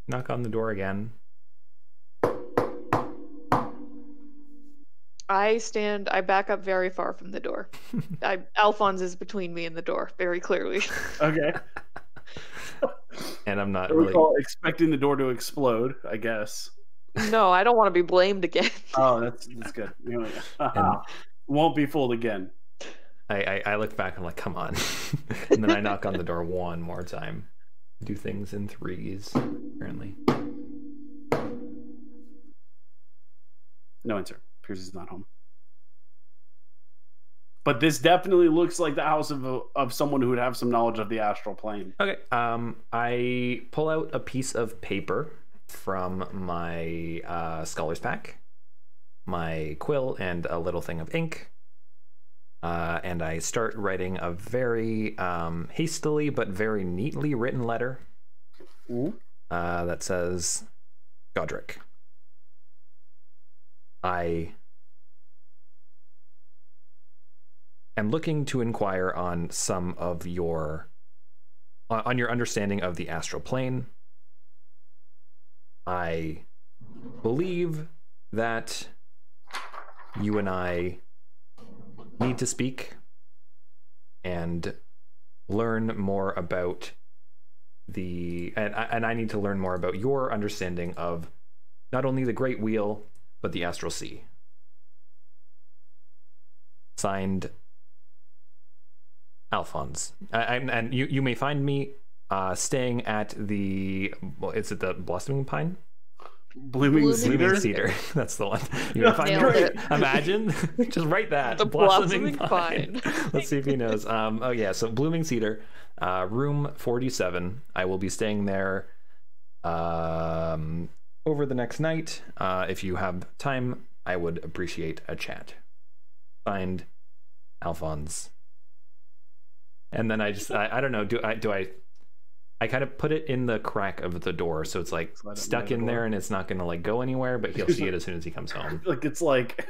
Knock on the door again. I stand, I back up very far from the door. I, Alphonse is between me and the door, very clearly. Okay. And I'm not really expecting the door to explode, I guess. No, I don't want to be blamed again. Oh, that's that's good. Won't be fooled again. I, I, I look back and I'm like, come on. And then I knock on the door one more time. Do things in threes, apparently. No answer. Pierce is not home. But this definitely looks like the house of a, of someone who would have some knowledge of the astral plane. Okay. Um, I pull out a piece of paper from my uh, scholar's pack, my quill, and a little thing of ink, uh, and I start writing a very um, hastily but very neatly written letter uh, that says, "Godric, I am looking to inquire on some of your on your understanding of the astral plane. I believe that you and I need to speak and learn more about the and I, and I need to learn more about your understanding of not only the Great Wheel but the astral sea. Signed, Alphonse. I, I, and you, you may find me uh, staying at the, well, is it the Blossoming Pine? Blooming, Blooming Cedar? Cedar. That's the one. You may find me, imagine, just write that. The Blossoming, Blossoming Pine. Pine. Let's see if he knows. Um, oh yeah, so Blooming Cedar, uh, room forty-seven. I will be staying there um, over the next night. Uh, if you have time, I would appreciate a chat. Find Alphonse. And then I just I, I don't know, do I do I I kind of put it in the crack of the door, so it's like so stuck in the there and it's not gonna like go anywhere, but he'll see it as soon as he comes home. Like it's like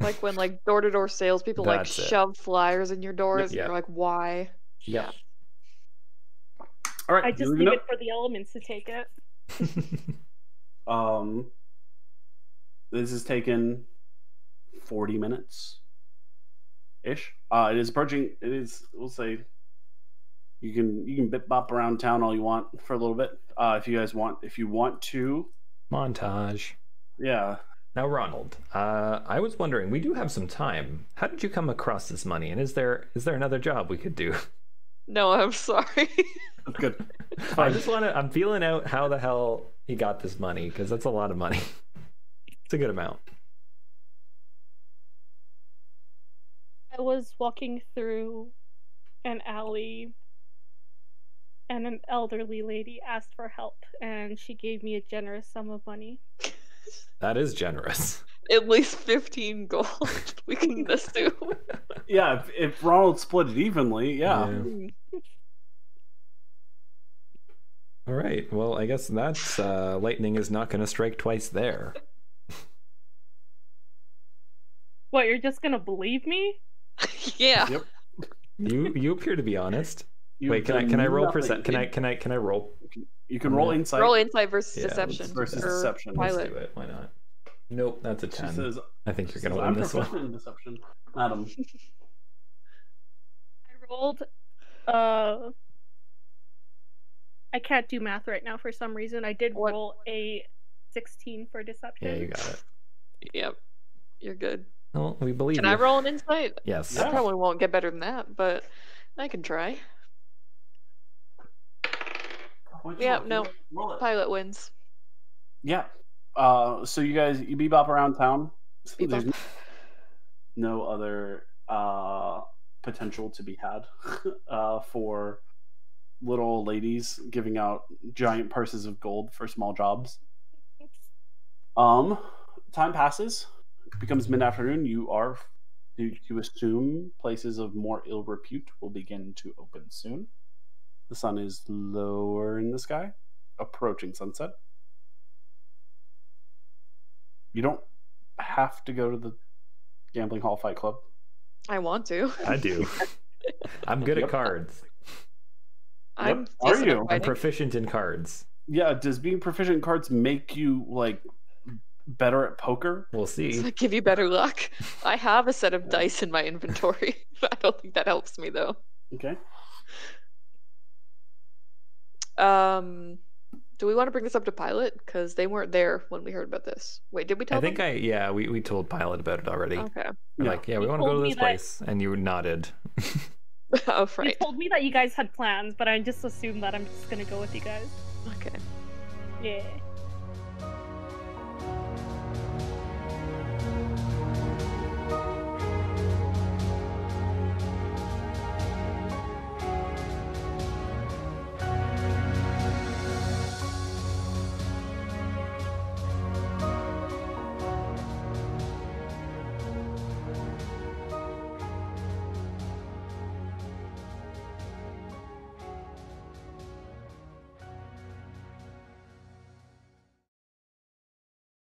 like when like door to door salespeople like shove it. flyers in your doors, yep. and you're like, why? Yeah. All right. I just leave it for the elements to take it. um This has taken forty minutes. Ish. Uh, it is approaching. It is. We'll say you can you can bip bop around town all you want for a little bit. Uh, if you guys want, if you want to montage. Yeah. Now, Ronald, uh, I was wondering. We do have some time. How did you come across this money? And is there is there another job we could do? No, I'm sorry. Good. I just want to. I'm feeling out how the hell he got this money, because that's a lot of money. It's a good amount. I was walking through an alley and an elderly lady asked for help, and she gave me a generous sum of money. That is generous. At least fifteen gold we can just do. Yeah, if, if Ronald split it evenly, yeah. yeah. All right, well, I guess that's uh, lightning is not going to strike twice there. What, you're just going to believe me? Yeah. Yep. You you appear to be honest. You Wait, can I can I roll percent? Can I can I can I roll? You can roll insight. Roll insight versus yeah, deception. Versus deception. Let's do it. Why not? Nope, that's a ten. She says, I think you're gonna win I'm this one. In deception, Adam. I rolled. Uh, I can't do math right now for some reason. I did what? roll a sixteen for deception. Yeah, you got it. Yep, you're good. Well, we believe Can you. I roll an insight? Yes. I yeah. probably won't get better than that, but I can try. Which yeah, no. Pilot wins. Yeah. Uh, so you guys, you bebop around town. Bebop. There's no other uh, potential to be had uh, for little old ladies giving out giant purses of gold for small jobs. Um, time passes. Becomes mid-afternoon. You are you, you assume places of more ill repute will begin to open soon. The sun is lower in the sky, approaching sunset. You don't have to go to the gambling hall fight club. I want to. I do. I'm good yep. at cards. I'm yep. are you? I'm proficient in cards. Yeah, does being proficient in cards make you like better at poker? We'll see. Does that give you better luck? I have a set of dice in my inventory. I don't think that helps me though. Okay. Um, do we want to bring this up to Pilot, because they weren't there when we heard about this? Wait, did we tell? I them? think I yeah we we told Pilot about it already. Okay. We're yeah. like yeah we you want to go to this place that... and you nodded. Oh right. You told me that you guys had plans, but I just assumed that I'm just gonna go with you guys. Okay. Yeah.